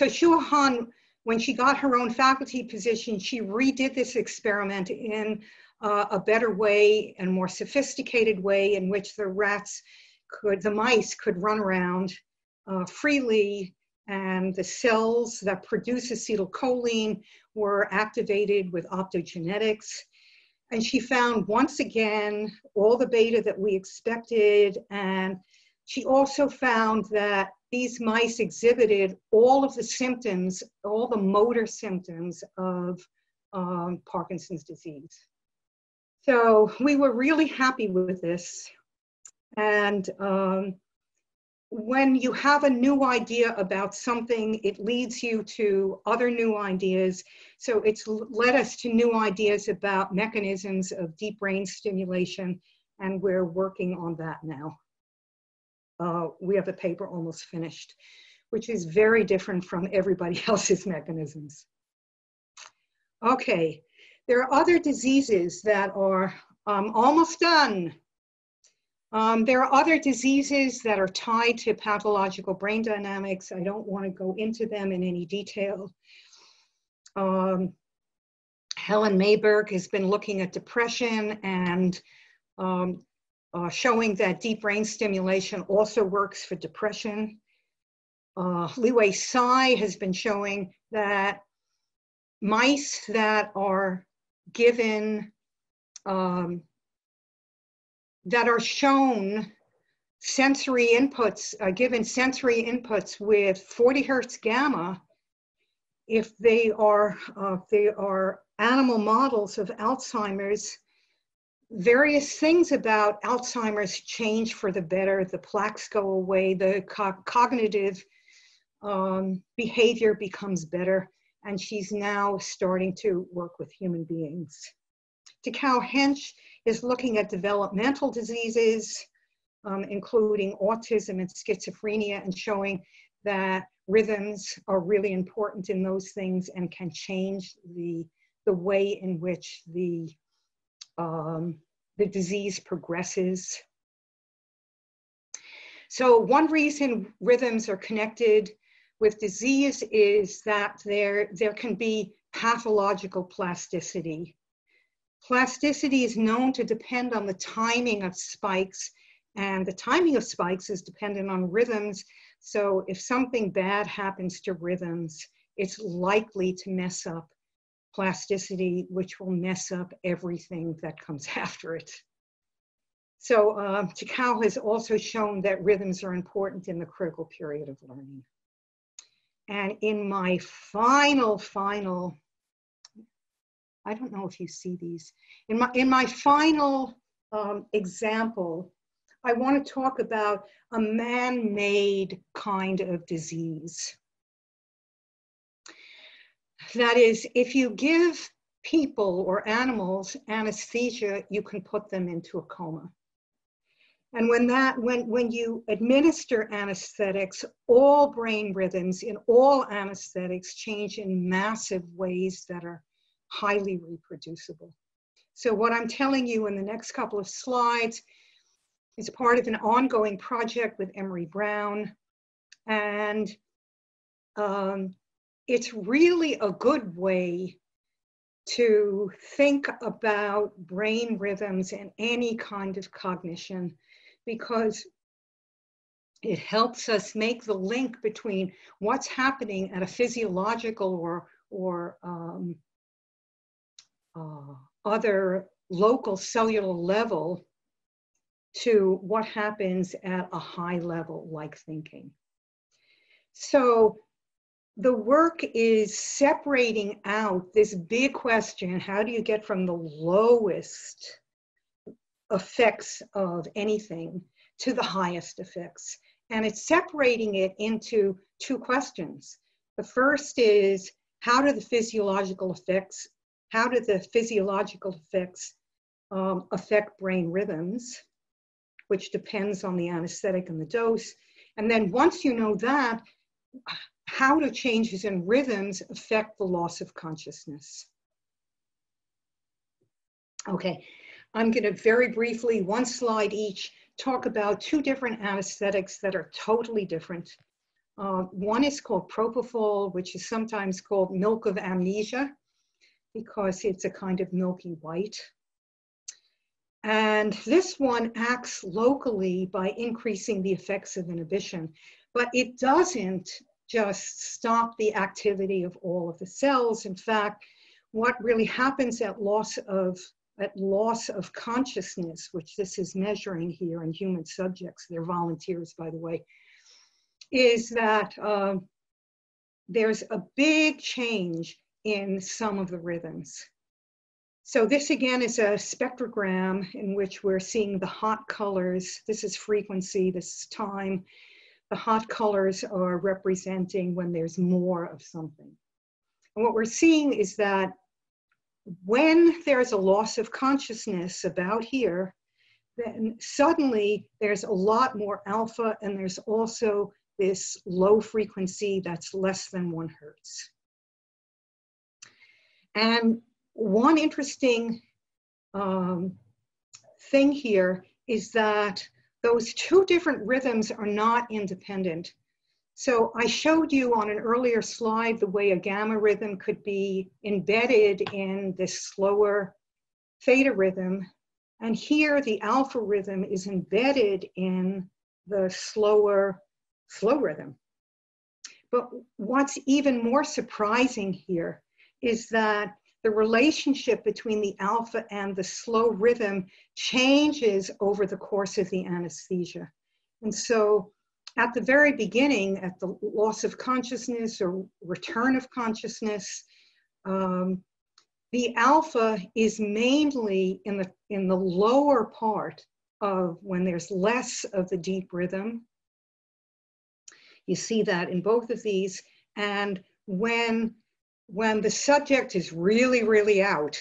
Shua Han, when she got her own faculty position, she redid this experiment in a better way and more sophisticated way in which the mice could run around freely, and the cells that produce acetylcholine were activated with optogenetics. And she found, once again, all the beta that we expected. And she also found that these mice exhibited all of the symptoms, all the motor symptoms of Parkinson's disease. So we were really happy with this. And when you have a new idea about something, it leads you to other new ideas. So it's led us to new ideas about mechanisms of deep brain stimulation, and we're working on that now. We have a paper almost finished, which is very different from everybody else's mechanisms. Okay, there are other diseases that are almost done. There are other diseases that are tied to pathological brain dynamics. I don't want to go into them in any detail. Helen Mayberg has been looking at depression and showing that deep brain stimulation also works for depression. Liwei Tsai has been showing that mice that are given that are shown sensory inputs, given sensory inputs with 40 hertz gamma, if they are animal models of Alzheimer's, various things about Alzheimer's change for the better. The plaques go away, the cognitive behavior becomes better, and she's now starting to work with human beings. Takao Hench is looking at developmental diseases, including autism and schizophrenia, and showing that rhythms are really important in those things and can change the way in which the disease progresses. So one reason rhythms are connected with disease is that there can be pathological plasticity. Plasticity is known to depend on the timing of spikes, and the timing of spikes is dependent on rhythms. So if something bad happens to rhythms, it's likely to mess up plasticity, which will mess up everything that comes after it. So Takao has also shown that rhythms are important in the critical period of learning. And in my final, I don't know if you see these. In my final example, I want to talk about a man-made kind of disease. That is, if you give people or animals anesthesia, you can put them into a coma. And when you administer anesthetics, all brain rhythms in all anesthetics change in massive ways that are highly reproducible. So what I'm telling you in the next couple of slides is part of an ongoing project with Emory Brown, and it's really a good way to think about brain rhythms and any kind of cognition, because it helps us make the link between what's happening at a physiological or other local cellular level to what happens at a high level, like thinking. So the work is separating out this big question: how do you get from the lowest effects of anything to the highest effects? And it's separating it into two questions. The first is, how do the physiological effects affect brain rhythms, which depends on the anesthetic and the dose? And then once you know that, how do changes in rhythms affect the loss of consciousness? Okay, I'm going to very briefly, one slide each, talk about two different anesthetics that are totally different. One is called propofol, which is sometimes called milk of amnesia because it's a kind of milky white. And this one acts locally by increasing the effects of inhibition, but it doesn't just stop the activity of all of the cells. In fact, what really happens at loss of consciousness, which this is measuring here in human subjects, they're volunteers, by the way, is that there's a big change in some of the rhythms. So this again is a spectrogram in which we're seeing the hot colors. This is frequency, this is time. The hot colors are representing when there's more of something. And what we're seeing is that when there's a loss of consciousness about here, then suddenly there's a lot more alpha, and there's also this low frequency that's less than 1 hertz. And one interesting thing here is that those two different rhythms are not independent. So I showed you on an earlier slide the way a gamma rhythm could be embedded in this slower theta rhythm. And here the alpha rhythm is embedded in the slower slow rhythm. But what's even more surprising here is that the relationship between the alpha and the slow rhythm changes over the course of the anesthesia. And so at the very beginning, at the loss of consciousness or return of consciousness, the alpha is mainly in the lower part of when there's less of the deep rhythm. You see that in both of these. And when the subject is really, really out,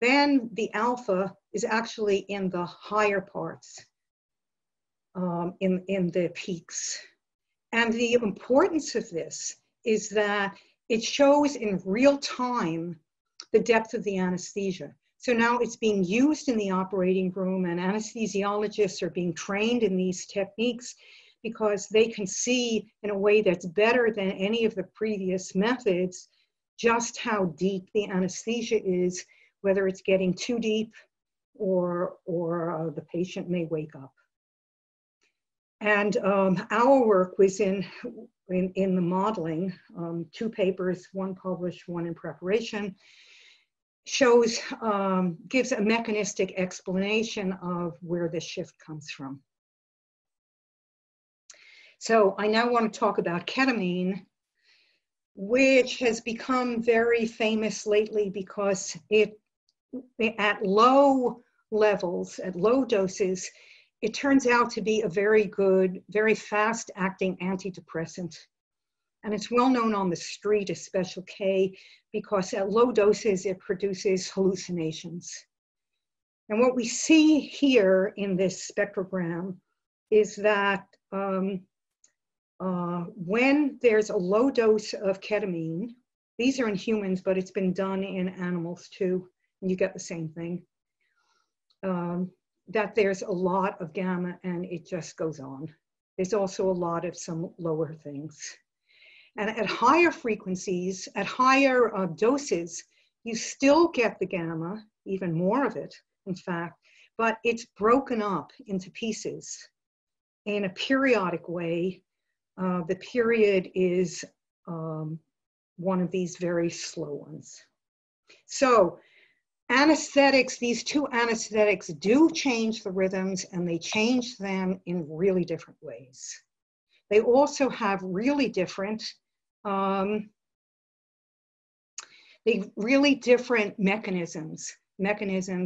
then the alpha is actually in the higher parts, in the peaks. And the importance of this is that it shows in real time the depth of the anesthesia. So now it's being used in the operating room, and anesthesiologists are being trained in these techniques because they can see in a way that's better than any of the previous methods just how deep the anesthesia is, whether it's getting too deep or the patient may wake up. And our work was in the modeling, 2 papers, 1 published, 1 in preparation, shows, gives a mechanistic explanation of where this shift comes from. So I now want to talk about ketamine, which has become very famous lately because at low levels, at low doses, it turns out to be a very good, very fast-acting antidepressant. And it's well known on the street as Special K because at low doses, it produces hallucinations. And what we see here in this spectrogram is that when there's a low dose of ketamine, these are in humans, but it's been done in animals too, and you get the same thing. That there's a lot of gamma and it just goes on. There's also a lot of some lower things. And at higher frequencies, at higher doses, you still get the gamma, even more of it, in fact, but it's broken up into pieces in a periodic way. The period is one of these very slow ones. So, anesthetics, these two anesthetics do change the rhythms, and they change them in really different ways. They also have really different mechanisms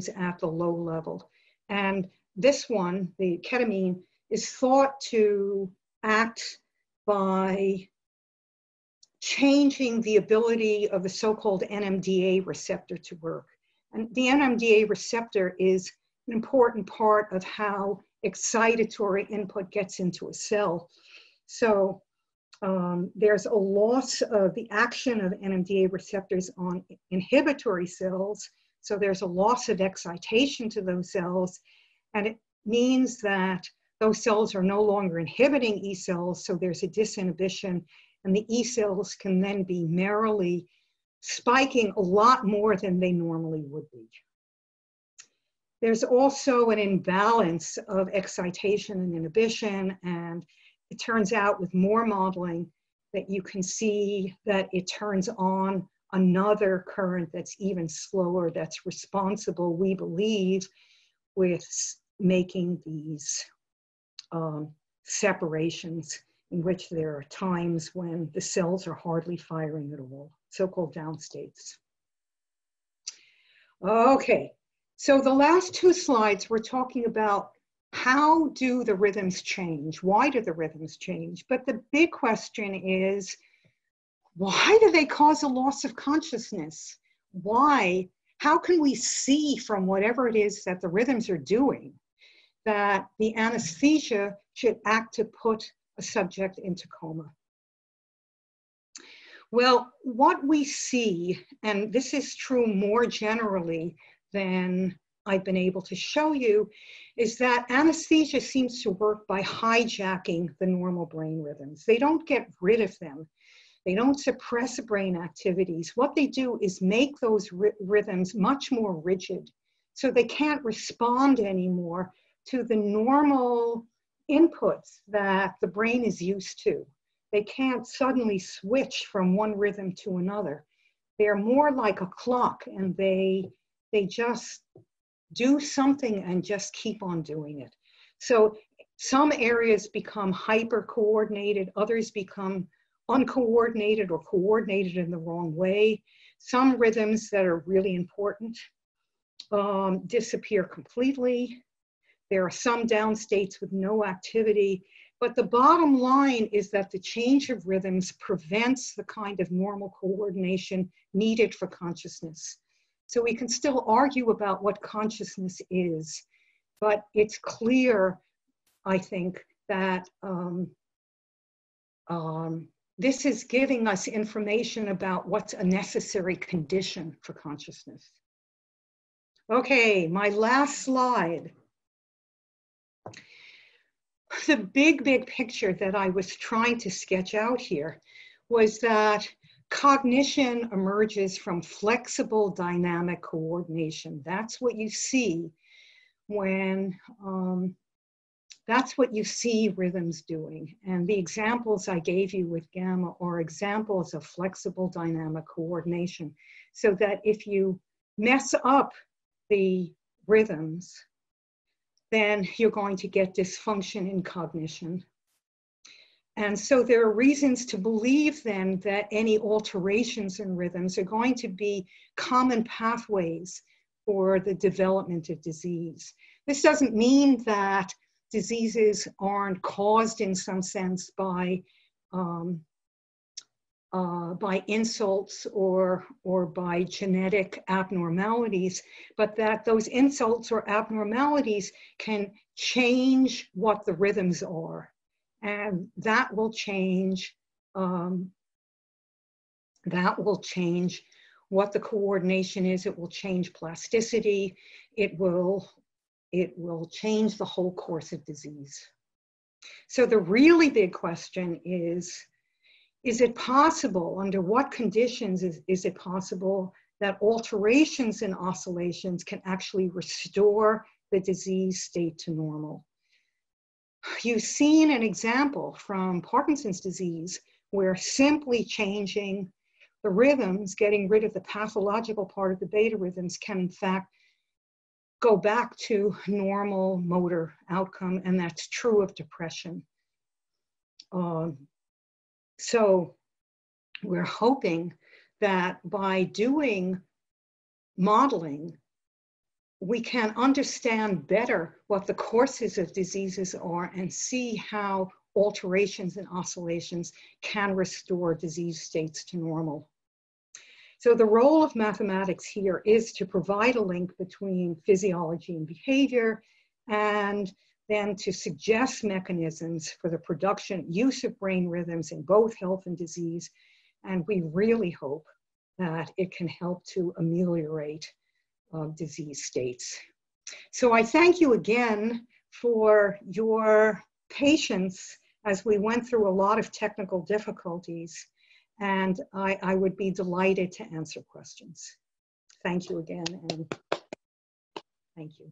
at the low level. And this one, the ketamine, is thought to act by changing the ability of the so-called NMDA receptor to work. And the NMDA receptor is an important part of how excitatory input gets into a cell. So there's a loss of the action of NMDA receptors on inhibitory cells. So there's a loss of excitation to those cells. And it means that those cells are no longer inhibiting E cells. So there's a disinhibition. And the E cells can then be merrily spiking a lot more than they normally would be. There's also an imbalance of excitation and inhibition, and it turns out with more modeling that you can see that it turns on another current that's even slower, that's responsible, we believe, with making these separations in which there are times when the cells are hardly firing at all, so-called downstates. Okay, so the last two slides we're talking about how do the rhythms change? Why do the rhythms change? But the big question is, why do they cause a loss of consciousness? Why? How can we see from whatever it is that the rhythms are doing that the anesthesia should act to put a subject into coma? Well, what we see, and this is true more generally than I've been able to show you, is that anesthesia seems to work by hijacking the normal brain rhythms. They don't get rid of them. They don't suppress brain activities. What they do is make those rhythms much more rigid, so they can't respond anymore to the normal inputs that the brain is used to. They can't suddenly switch from one rhythm to another. They're more like a clock, and they just do something and just keep on doing it. So some areas become hyper-coordinated, others become uncoordinated or coordinated in the wrong way. Some rhythms that are really important disappear completely. There are some downstates with no activity, but the bottom line is that the change of rhythms prevents the kind of normal coordination needed for consciousness. So we can still argue about what consciousness is, but it's clear, I think, that this is giving us information about what's a necessary condition for consciousness. Okay, my last slide. The big picture that I was trying to sketch out here was that cognition emerges from flexible dynamic coordination. That's what you see when, that's what you see rhythms doing. And the examples I gave you with gamma are examples of flexible dynamic coordination. So that if you mess up the rhythms, then you're going to get dysfunction in cognition. And so there are reasons to believe then that any alterations in rhythms are going to be common pathways for the development of disease. This doesn't mean that diseases aren't caused in some sense by insults or by genetic abnormalities, but that those insults or abnormalities can change what the rhythms are. And that will change what the coordination is. It will change plasticity. It will change the whole course of disease. So the really big question is it possible, under what conditions is it possible that alterations and oscillations can actually restore the disease state to normal? You've seen an example from Parkinson's disease where simply changing the rhythms, getting rid of the pathological part of the beta rhythms, can in fact go back to normal motor outcome, and that's true of depression. So we're hoping that by doing modeling we can understand better what the courses of diseases are and see how alterations and oscillations can restore disease states to normal. So the role of mathematics here is to provide a link between physiology and behavior, and then to suggest mechanisms for the production, use of brain rhythms in both health and disease. And we really hope that it can help to ameliorate disease states. So I thank you again for your patience as we went through a lot of technical difficulties. And I would be delighted to answer questions. Thank you again, and thank you.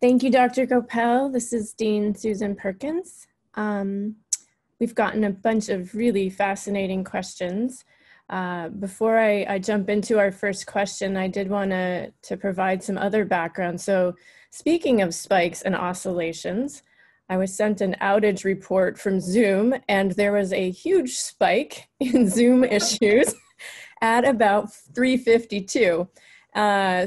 Thank you, Dr. Kopell. This is Dean Susan Perkins. We've gotten a bunch of really fascinating questions. Before I jump into our first question, I did want to provide some other background. So speaking of spikes and oscillations, I was sent an outage report from Zoom, and there was a huge spike in Zoom issues at about 3:52.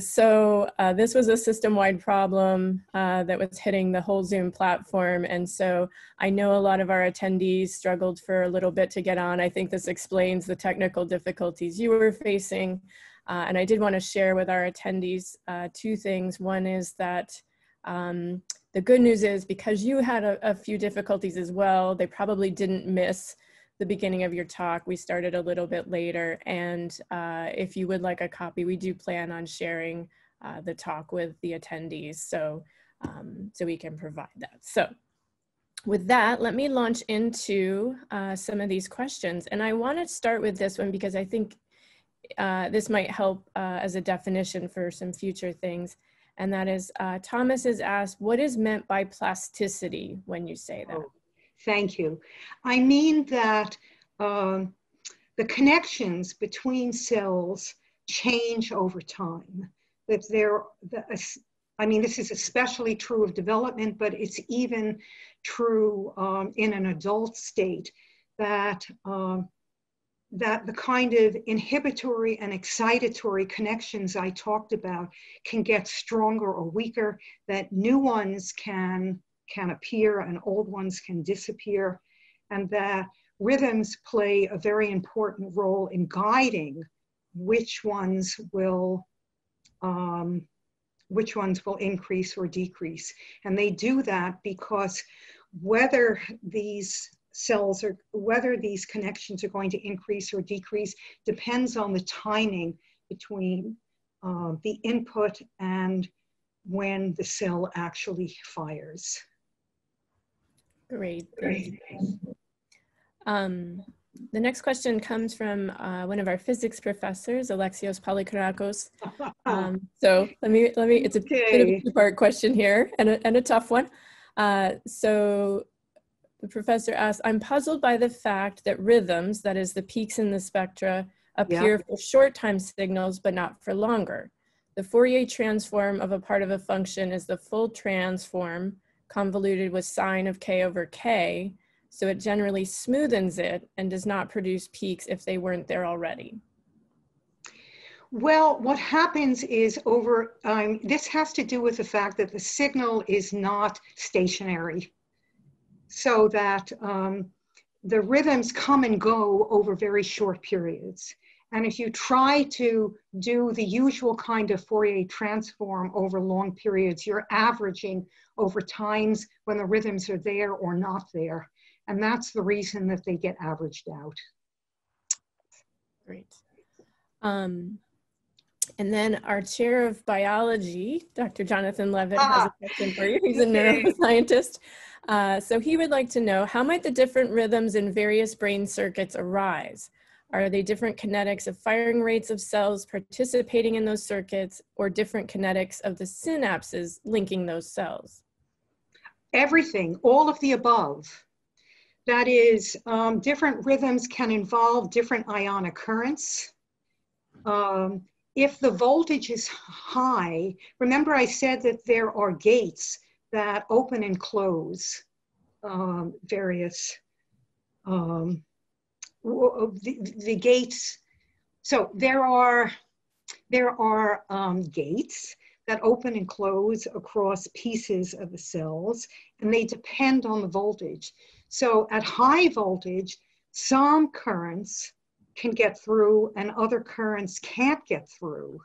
So this was a system-wide problem that was hitting the whole Zoom platform. And so I know a lot of our attendees struggled for a little bit to get on. I think this explains the technical difficulties you were facing. And I did want to share with our attendees two things. One is that the good news is, because you had a few difficulties as well, they probably didn't miss the beginning of your talk. We started a little bit later, and if you would like a copy, we do plan on sharing the talk with the attendees, so we can provide that. So with that, let me launch into some of these questions. And I want to start with this one because I think this might help as a definition for some future things. And that is, Thomas has asked, what is meant by plasticity when you say that? Oh, thank you. I mean that the connections between cells change over time. That I mean, this is especially true of development, but it's even true in an adult state, that that the kind of inhibitory and excitatory connections I talked about can get stronger or weaker, that new ones can appear and old ones can disappear, and that rhythms play a very important role in guiding which ones will increase or decrease. And they do that because whether these connections are going to increase or decrease depends on the timing between the input and when the cell actually fires. Great. The next question comes from one of our physics professors, Alexios Polykarakos. So let me. It's a bit of a two-part question here, and a tough one. So the professor asks, I'm puzzled by the fact that rhythms, that is the peaks in the spectra, appear for short time signals, but not for longer. The Fourier transform of a part of a function is the full transform convoluted with sine of k over k, so it generally smoothens it and does not produce peaks if they weren't there already. Well, what happens is this has to do with the fact that the signal is not stationary, so that the rhythms come and go over very short periods. And if you try to do the usual kind of Fourier transform over long periods, you're averaging over times when the rhythms are there or not there. And that's the reason that they get averaged out. Great. And then our chair of biology, Dr. Jonathan Levitt, has a question for you. He's a neuroscientist. So he would like to know, how might the different rhythms in various brain circuits arise? Are they different kinetics of firing rates of cells participating in those circuits, or different kinetics of the synapses linking those cells? Everything, all of the above. That is, different rhythms can involve different ionic currents. If the voltage is high, remember I said that there are gates that open and close various, the gates So there are gates that open and close across pieces of the cells, and they depend on the voltage. So at high voltage, some currents can get through and other currents can't get through.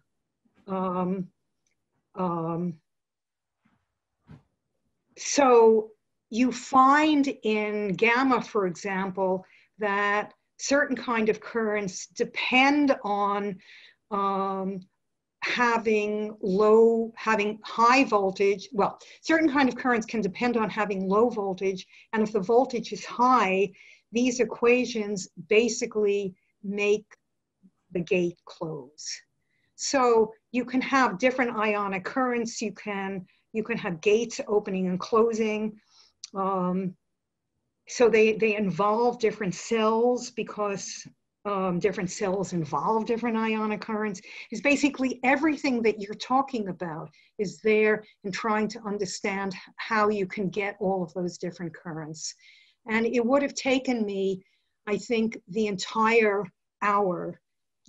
So you find in gamma, for example, that certain kind of currents depend on having high voltage. Well, certain kind of currents can depend on having low voltage. And if the voltage is high, these equations basically make the gate close. So you can have different ionic currents. You can have gates opening and closing. So they involve different cells because different cells involve different ionic currents. It's basically everything that you're talking about is there in trying to understand how you can get all of those different currents. And it would have taken me, I think, the entire hour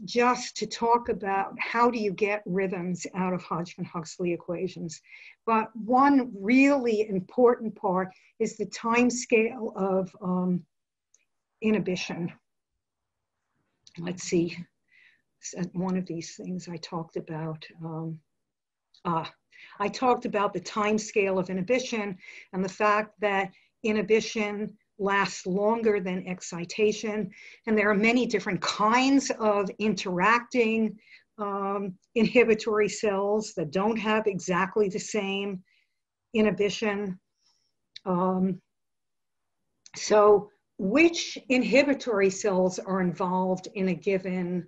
just to talk about how do you get rhythms out of Hodgkin-Huxley equations. But one really important part is the time scale of inhibition. Let's see, one of these things I talked about. I talked about the time scale of inhibition and the fact that inhibition lasts longer than excitation. And there are many different kinds of interacting inhibitory cells that don't have exactly the same inhibition. So which inhibitory cells are involved in a given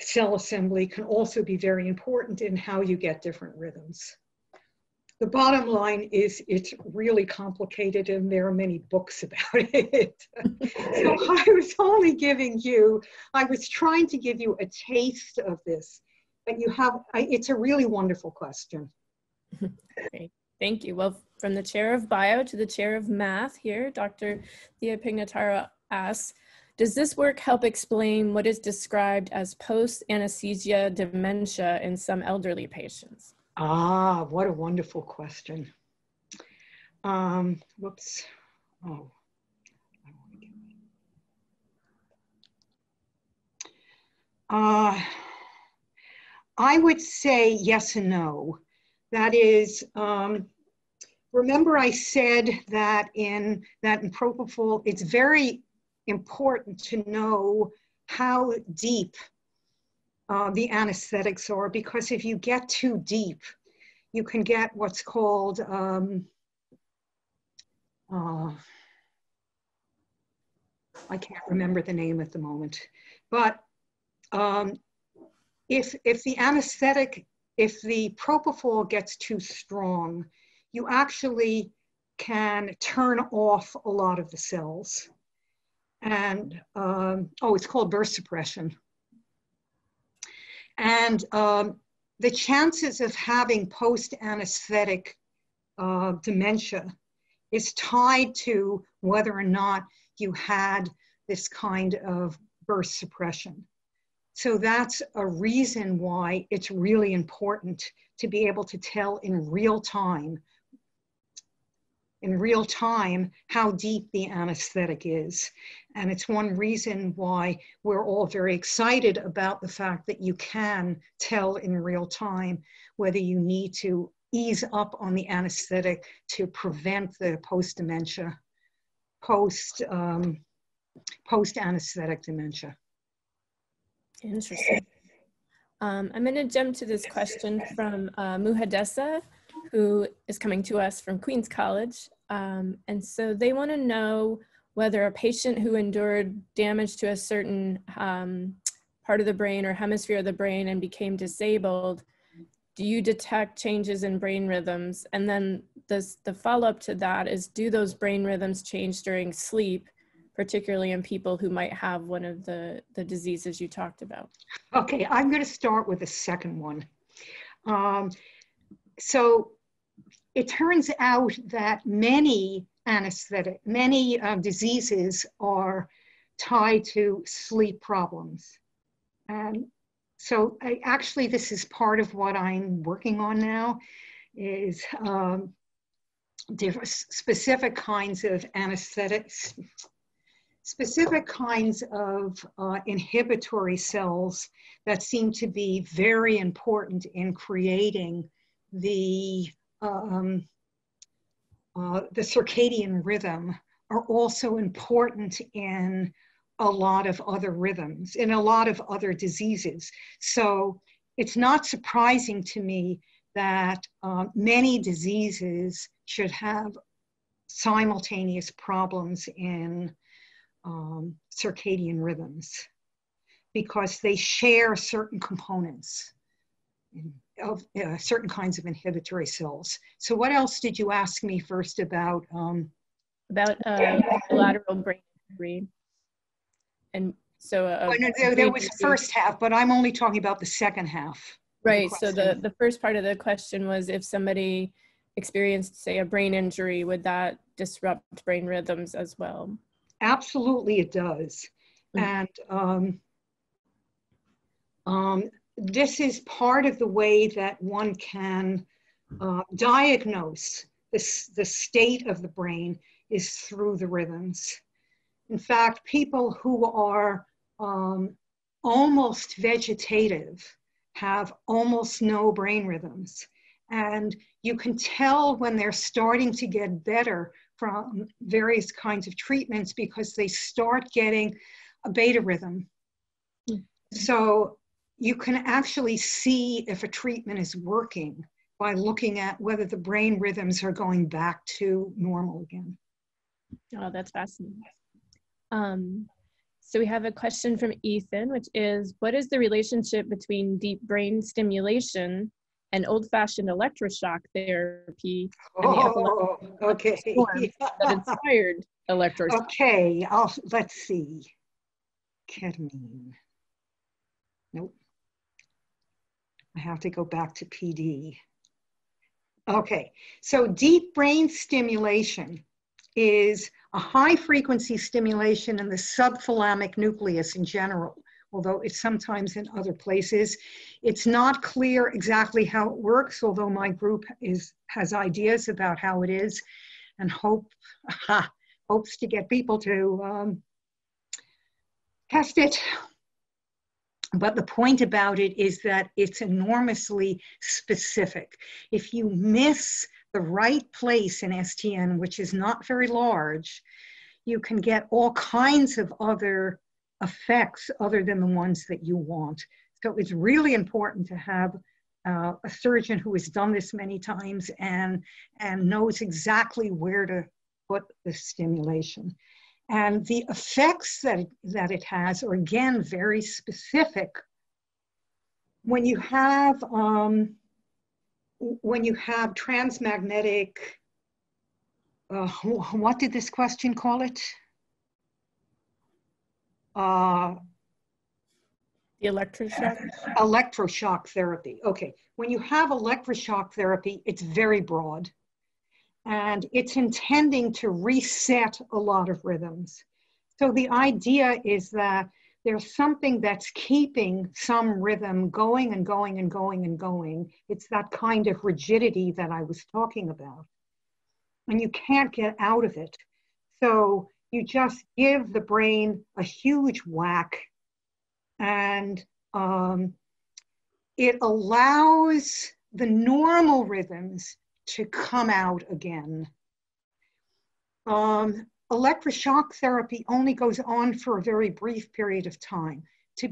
cell assembly can also be very important in how you get different rhythms. The bottom line is it's really complicated and there are many books about it. So I was trying to give you a taste of this, but it's a really wonderful question. Great. Thank you. Well, from the chair of bio to the chair of math here, Dr. Thea Pignataro asks, does this work help explain what is described as post-anesthesia dementia in some elderly patients? Ah, what a wonderful question. Whoops. Oh. I would say yes and no. That is, remember I said that in propofol, it's very important to know how deep the anesthetics are, because if you get too deep, you can get what's called I can't remember the name at the moment, but if the propofol gets too strong, you actually can turn off a lot of the cells, and it's called burst suppression. And the chances of having post-anesthetic dementia is tied to whether or not you had this kind of burst suppression. So that's a reason why it's really important to be able to tell in real time how deep the anesthetic is. And it's one reason why we're all very excited about the fact that you can tell in real time whether you need to ease up on the anesthetic to prevent the post-dementia, post-anesthetic dementia. Interesting. I'm gonna jump to this question from Muhadessa, who is coming to us from Queens College. And so they want to know whether a patient who endured damage to a certain part of the brain or hemisphere of the brain and became disabled, do you detect changes in brain rhythms? And then the follow-up to that is, do those brain rhythms change during sleep, particularly in people who might have one of the diseases you talked about? Okay, I'm going to start with the second one. So it turns out that many diseases are tied to sleep problems. So actually, this is part of what I'm working on now, is different specific kinds of anesthetics, specific kinds of inhibitory cells that seem to be very important in creating the circadian rhythm, are also important in a lot of other rhythms, in a lot of other diseases. So it's not surprising to me that many diseases should have simultaneous problems in circadian rhythms, because they share certain components of certain kinds of inhibitory cells. So what else did you ask me first about lateral brain injury? And so there was the first half, but I'm only talking about the second half. Right, so the first part of the question was, if somebody experienced, say, a brain injury, would that disrupt brain rhythms as well? Absolutely it does. Mm-hmm. And this is part of the way that one can diagnose the state of the brain, is through the rhythms. In fact, people who are almost vegetative have almost no brain rhythms. And you can tell when they're starting to get better from various kinds of treatments, because they start getting a beta rhythm. Mm-hmm. So you can actually see if a treatment is working by looking at whether the brain rhythms are going back to normal again. Oh, that's fascinating. So we have a question from Ethan, which is, what is the relationship between deep brain stimulation and old-fashioned electroshock therapy? Oh, okay. That inspired electroshock. Okay, let's see. Ketamine. Nope. I have to go back to PD. Okay, so deep brain stimulation is a high-frequency stimulation in the subthalamic nucleus in general, although it's sometimes in other places. It's not clear exactly how it works, although my group has ideas about how it is, and hopes to get people to test it. But the point about it is that it's enormously specific. If you miss the right place in STN, which is not very large, you can get all kinds of other effects other than the ones that you want. So it's really important to have a surgeon who has done this many times and knows exactly where to put the stimulation. And the effects that it has are, again, very specific. When you have transmagnetic, what did this question call it? The electroshock. Electroshock therapy. Okay. When you have electroshock therapy, it's very broad, and it's intending to reset a lot of rhythms. So the idea is that there's something that's keeping some rhythm going and going and going and going. It's that kind of rigidity that I was talking about. And you can't get out of it. So you just give the brain a huge whack, and it allows the normal rhythms to come out again. Electroshock therapy only goes on for a very brief period of time. To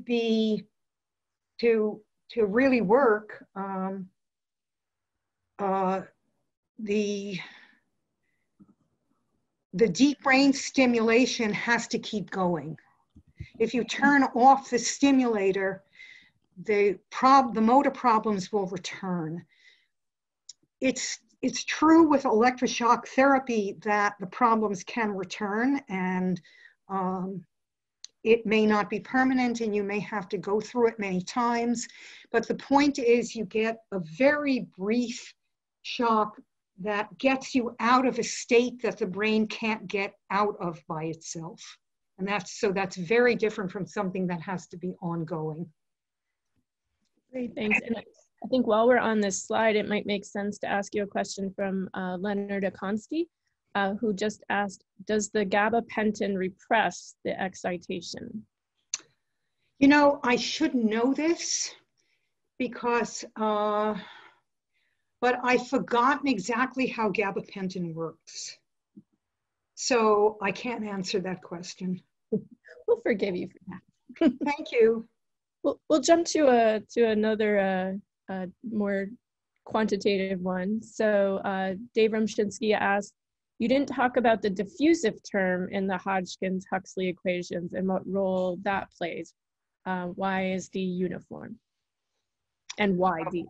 really work, the deep brain stimulation has to keep going. If you turn off the stimulator, the motor problems will return. It's true with electroshock therapy that the problems can return, and it may not be permanent, and you may have to go through it many times. But the point is, you get a very brief shock that gets you out of a state that the brain can't get out of by itself. And that's very different from something that has to be ongoing. Great, thanks. And I think while we're on this slide, it might make sense to ask you a question from Leonard Akonsky, who just asked, does the gabapentin repress the excitation? You know, I should know this because, but I've forgotten exactly how gabapentin works. So I can't answer that question. We'll forgive you for that. Thank you. We'll jump to another more quantitative one. So Dave Rumshinsky asked, you didn't talk about the diffusive term in the Hodgkin-Huxley equations and what role that plays. Why is D uniform? And why D?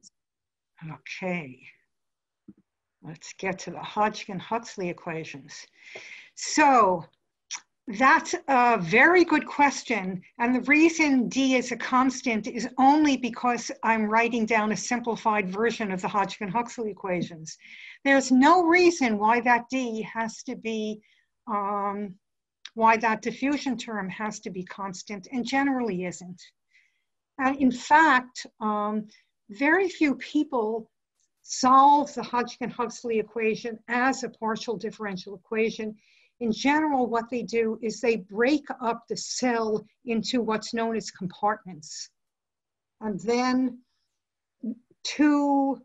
Okay, let's get to the Hodgkin-Huxley equations. So that's a very good question. And the reason D is a constant is only because I'm writing down a simplified version of the Hodgkin-Huxley equations. There's no reason why that D has to be, why that diffusion term has to be constant and generally isn't. And in fact, very few people solve the Hodgkin-Huxley equation as a partial differential equation. In general, what they do is they break up the cell into what's known as compartments. And then two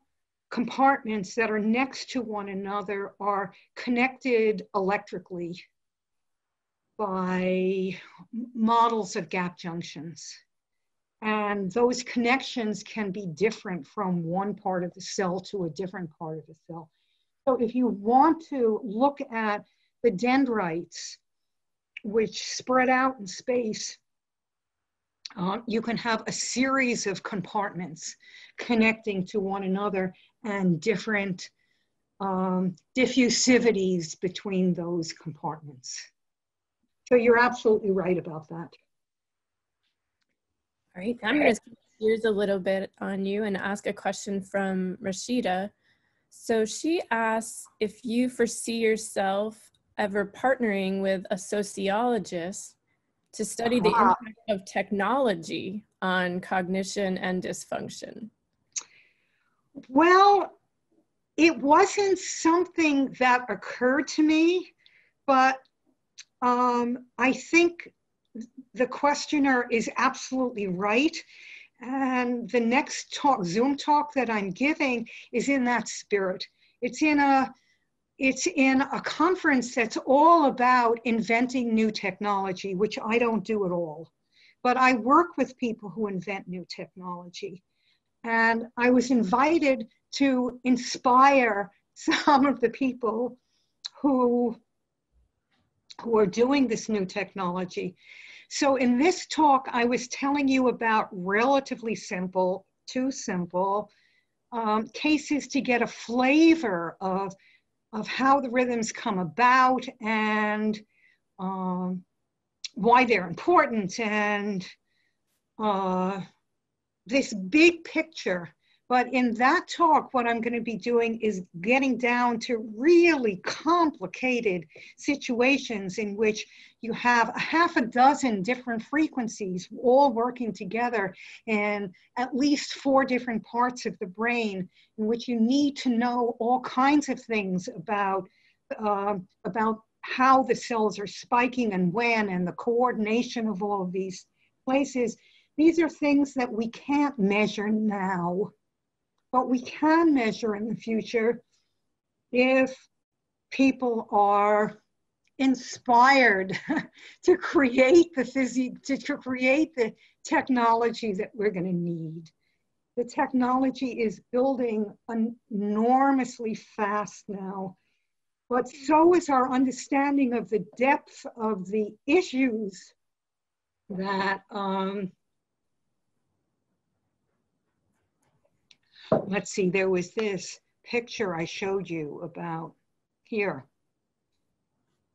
compartments that are next to one another are connected electrically by models of gap junctions. And those connections can be different from one part of the cell to a different part of the cell. So if you want to look at the dendrites, which spread out in space, you can have a series of compartments connecting to one another and different diffusivities between those compartments. So you're absolutely right about that. All right, I'm going to switch gears a little bit on you and ask a question from Rashida. So she asks if you foresee yourself ever partnering with a sociologist to study the impact of technology on cognition and dysfunction. Well, it wasn't something that occurred to me, but I think the questioner is absolutely right. And the next talk, Zoom talk that I'm giving is in that spirit. It's in a conference that's all about inventing new technology, which I don't do at all. But I work with people who invent new technology. And I was invited to inspire some of the people who are doing this new technology. So in this talk, I was telling you about relatively simple, too simple, cases to get a flavor of how the rhythms come about and why they're important and this big picture. But in that talk, what I'm going to be doing is getting down to really complicated situations in which you have a half a dozen different frequencies all working together in at least four different parts of the brain, in which you need to know all kinds of things about how the cells are spiking and when, and the coordination of all of these places. These are things that we can't measure now, but we can measure in the future if people are inspired to create the technology that we're going to need. The technology is building enormously fast now, but so is our understanding of the depth of the issues that let's see, there was this picture I showed you about here.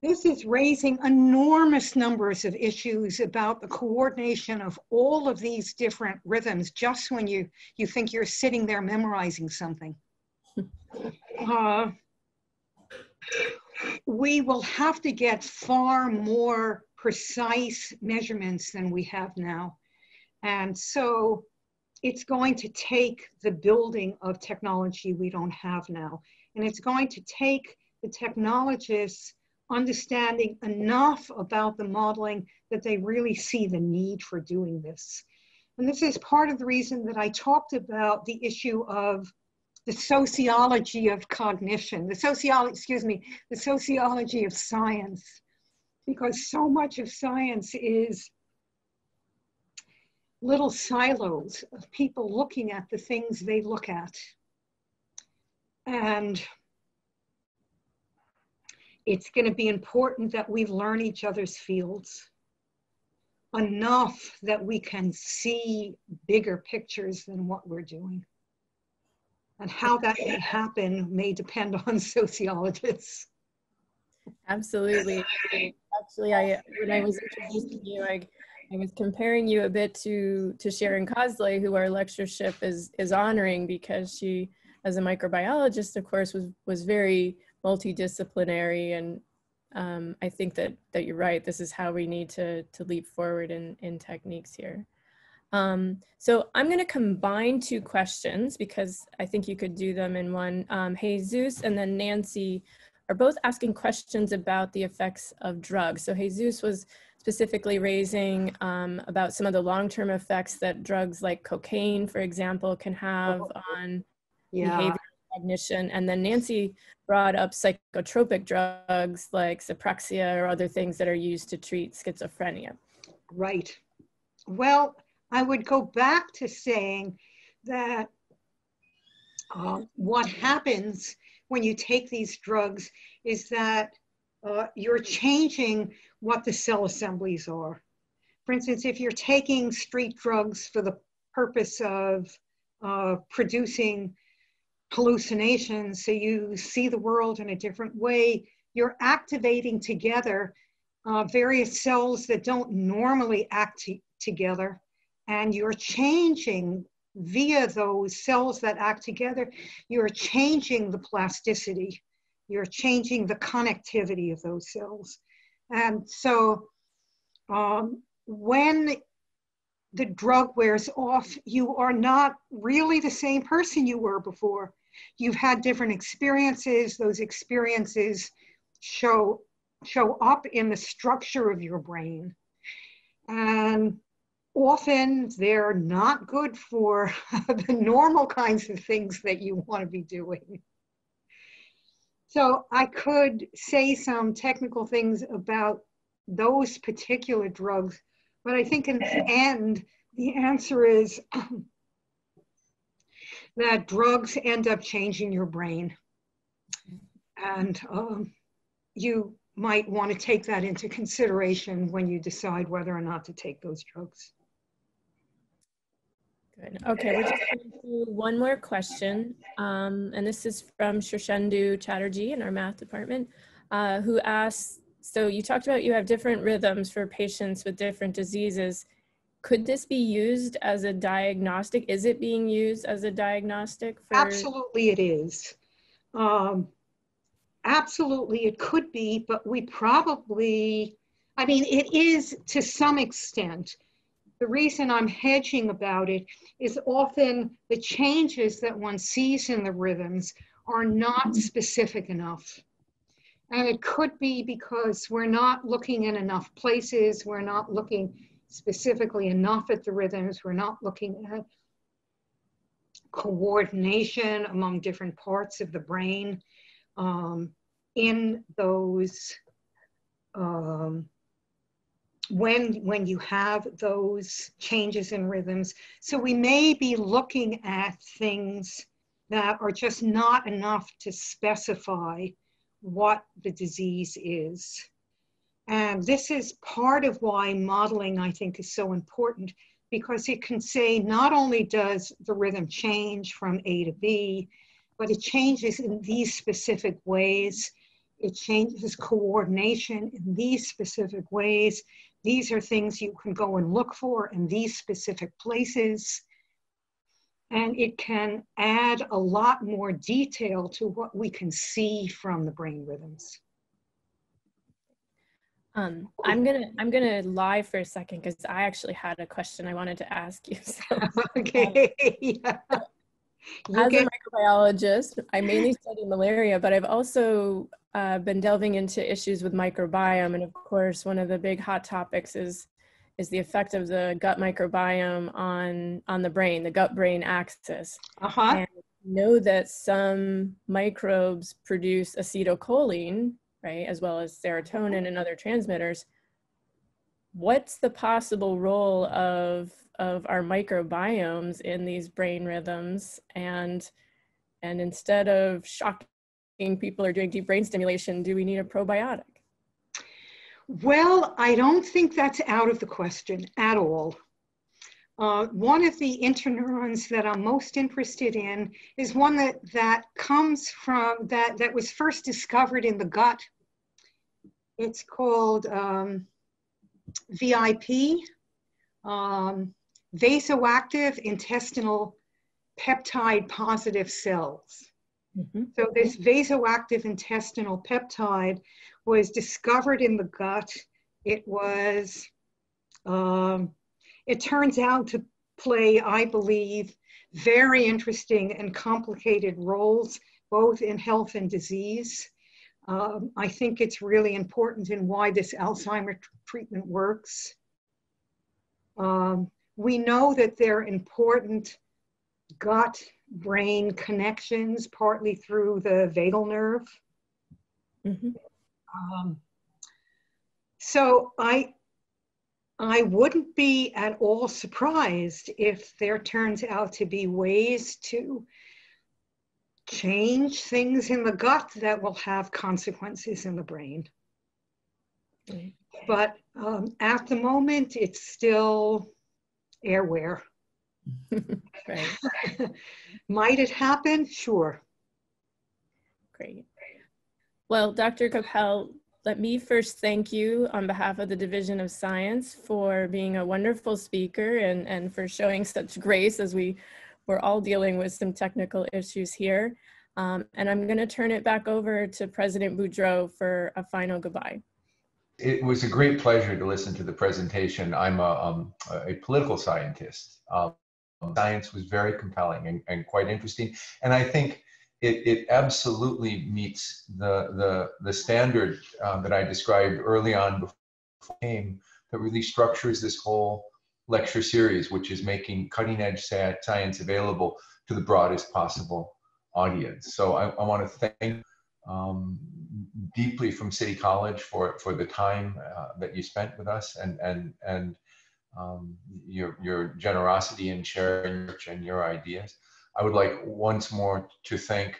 This is raising enormous numbers of issues about the coordination of all of these different rhythms just when you think you're sitting there memorizing something. We will have to get far more precise measurements than we have now. And so it's going to take the building of technology we don't have now. And it's going to take the technologists understanding enough about the modeling that they really see the need for doing this. And this is part of the reason that I talked about the issue of the sociology of cognition, the sociology of science, because so much of science is little silos of people looking at the things they look at. And it's going to be important that we learn each other's fields enough that we can see bigger pictures than what we're doing. And how that may happen may depend on sociologists. Absolutely. Actually, when I was introducing you, I was comparing you a bit to Sharon Cosloy, who our lectureship is honoring, because she, as a microbiologist, of course, was very multidisciplinary, and I think that you're right. This is how we need to leap forward in techniques here. So I'm going to combine two questions because I think you could do them in one. Jesus and then Nancy are both asking questions about the effects of drugs. So Jesus was specifically raising about some of the long-term effects that drugs like cocaine, for example, can have on behavior. Cognition. And then Nancy brought up psychotropic drugs like Cyproxia or other things that are used to treat schizophrenia. Right. Well, I would go back to saying that what happens when you take these drugs is that you're changing what the cell assemblies are. For instance, if you're taking street drugs for the purpose of producing hallucinations, so you see the world in a different way, you're activating together various cells that don't normally act together, and you're changing via those cells that act together, you're changing the plasticity, you're changing the connectivity of those cells. And so when the drug wears off, you are not really the same person you were before. You've had different experiences. Those experiences show up in the structure of your brain. And often they're not good for the normal kinds of things that you want to be doing. So I could say some technical things about those particular drugs, but I think in the end, the answer is that drugs end up changing your brain. And you might want to take that into consideration when you decide whether or not to take those drugs. Good. Okay, we're just going to do one more question. And this is from Shrshendu Chatterjee in our math department, who asks, so you talked about you have different rhythms for patients with different diseases. Could this be used as a diagnostic? Is it being used as a diagnostic? For absolutely it is. Absolutely it could be, but we probably, I mean, it is to some extent. The reason I'm hedging about it is often the changes that one sees in the rhythms are not specific enough. And it could be because we're not looking in enough places, we're not looking specifically enough at the rhythms, we're not looking at coordination among different parts of the brain in those, when you have those changes in rhythms. So we may be looking at things that are just not enough to specify what the disease is. And this is part of why modeling, I think, is so important, because it can say not only does the rhythm change from A to B, but it changes in these specific ways. It changes coordination in these specific ways. These are things you can go and look for in these specific places. And it can add a lot more detail to what we can see from the brain rhythms. I'm gonna lie for a second because I actually had a question I wanted to ask you. So, okay. As a microbiologist, I mainly study malaria, but I've also been delving into issues with microbiome, and of course, one of the big hot topics is the effect of the gut microbiome on the brain, the gut-brain axis. And we know that some microbes produce acetylcholine, right, as well as serotonin and other transmitters. What's the possible role of our microbiomes in these brain rhythms? And instead of shocking people or doing deep brain stimulation, do we need a probiotic? Well, I don't think that's out of the question at all. One of the interneurons that I'm most interested in is one that comes from, that was first discovered in the gut. It's called VIP, vasoactive intestinal peptide positive cells. Mm-hmm. So this vasoactive intestinal peptide was discovered in the gut. It was, it turns out to play, I believe, very interesting and complicated roles, both in health and disease. I think it's really important in why this Alzheimer's treatment works. We know that there are important gut-brain connections, partly through the vagal nerve. Mm-hmm. So I wouldn't be at all surprised if there turns out to be ways to change things in the gut that will have consequences in the brain. Okay. But at the moment, it's still airware. Right. Might it happen? Sure. Great. Well, Dr. Kopell, let me first thank you on behalf of the Division of Science for being a wonderful speaker and for showing such grace as we're all dealing with some technical issues here. And I'm going to turn it back over to President Boudreaux for a final goodbye. It was a great pleasure to listen to the presentation. I'm a political scientist. Science was very compelling and quite interesting. And I think it absolutely meets the standard that I described early on before I came, that really structures this whole lecture series, which is making cutting edge science available to the broadest possible audience. So I want to thank deeply from City College for the time that you spent with us and your generosity in sharing and your ideas. I would like once more to thank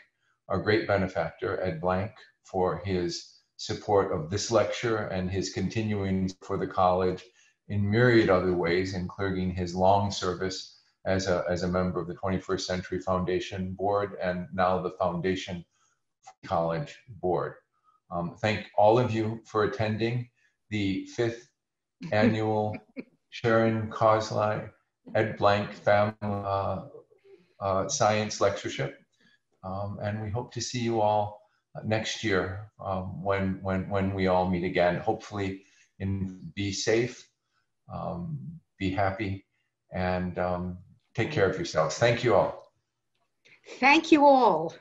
our great benefactor, Ed Blank, for his support of this lecture and his continuing for the college in myriad other ways, including his long service as a member of the 21st Century Foundation Board and now the Foundation College Board. Thank all of you for attending the 5th annual Sharon Cosloy, Ed Blank Family Science Lectureship. And we hope to see you all next year when we all meet again. Hopefully, be safe, be happy, and take care of yourselves. Thank you all. Thank you all.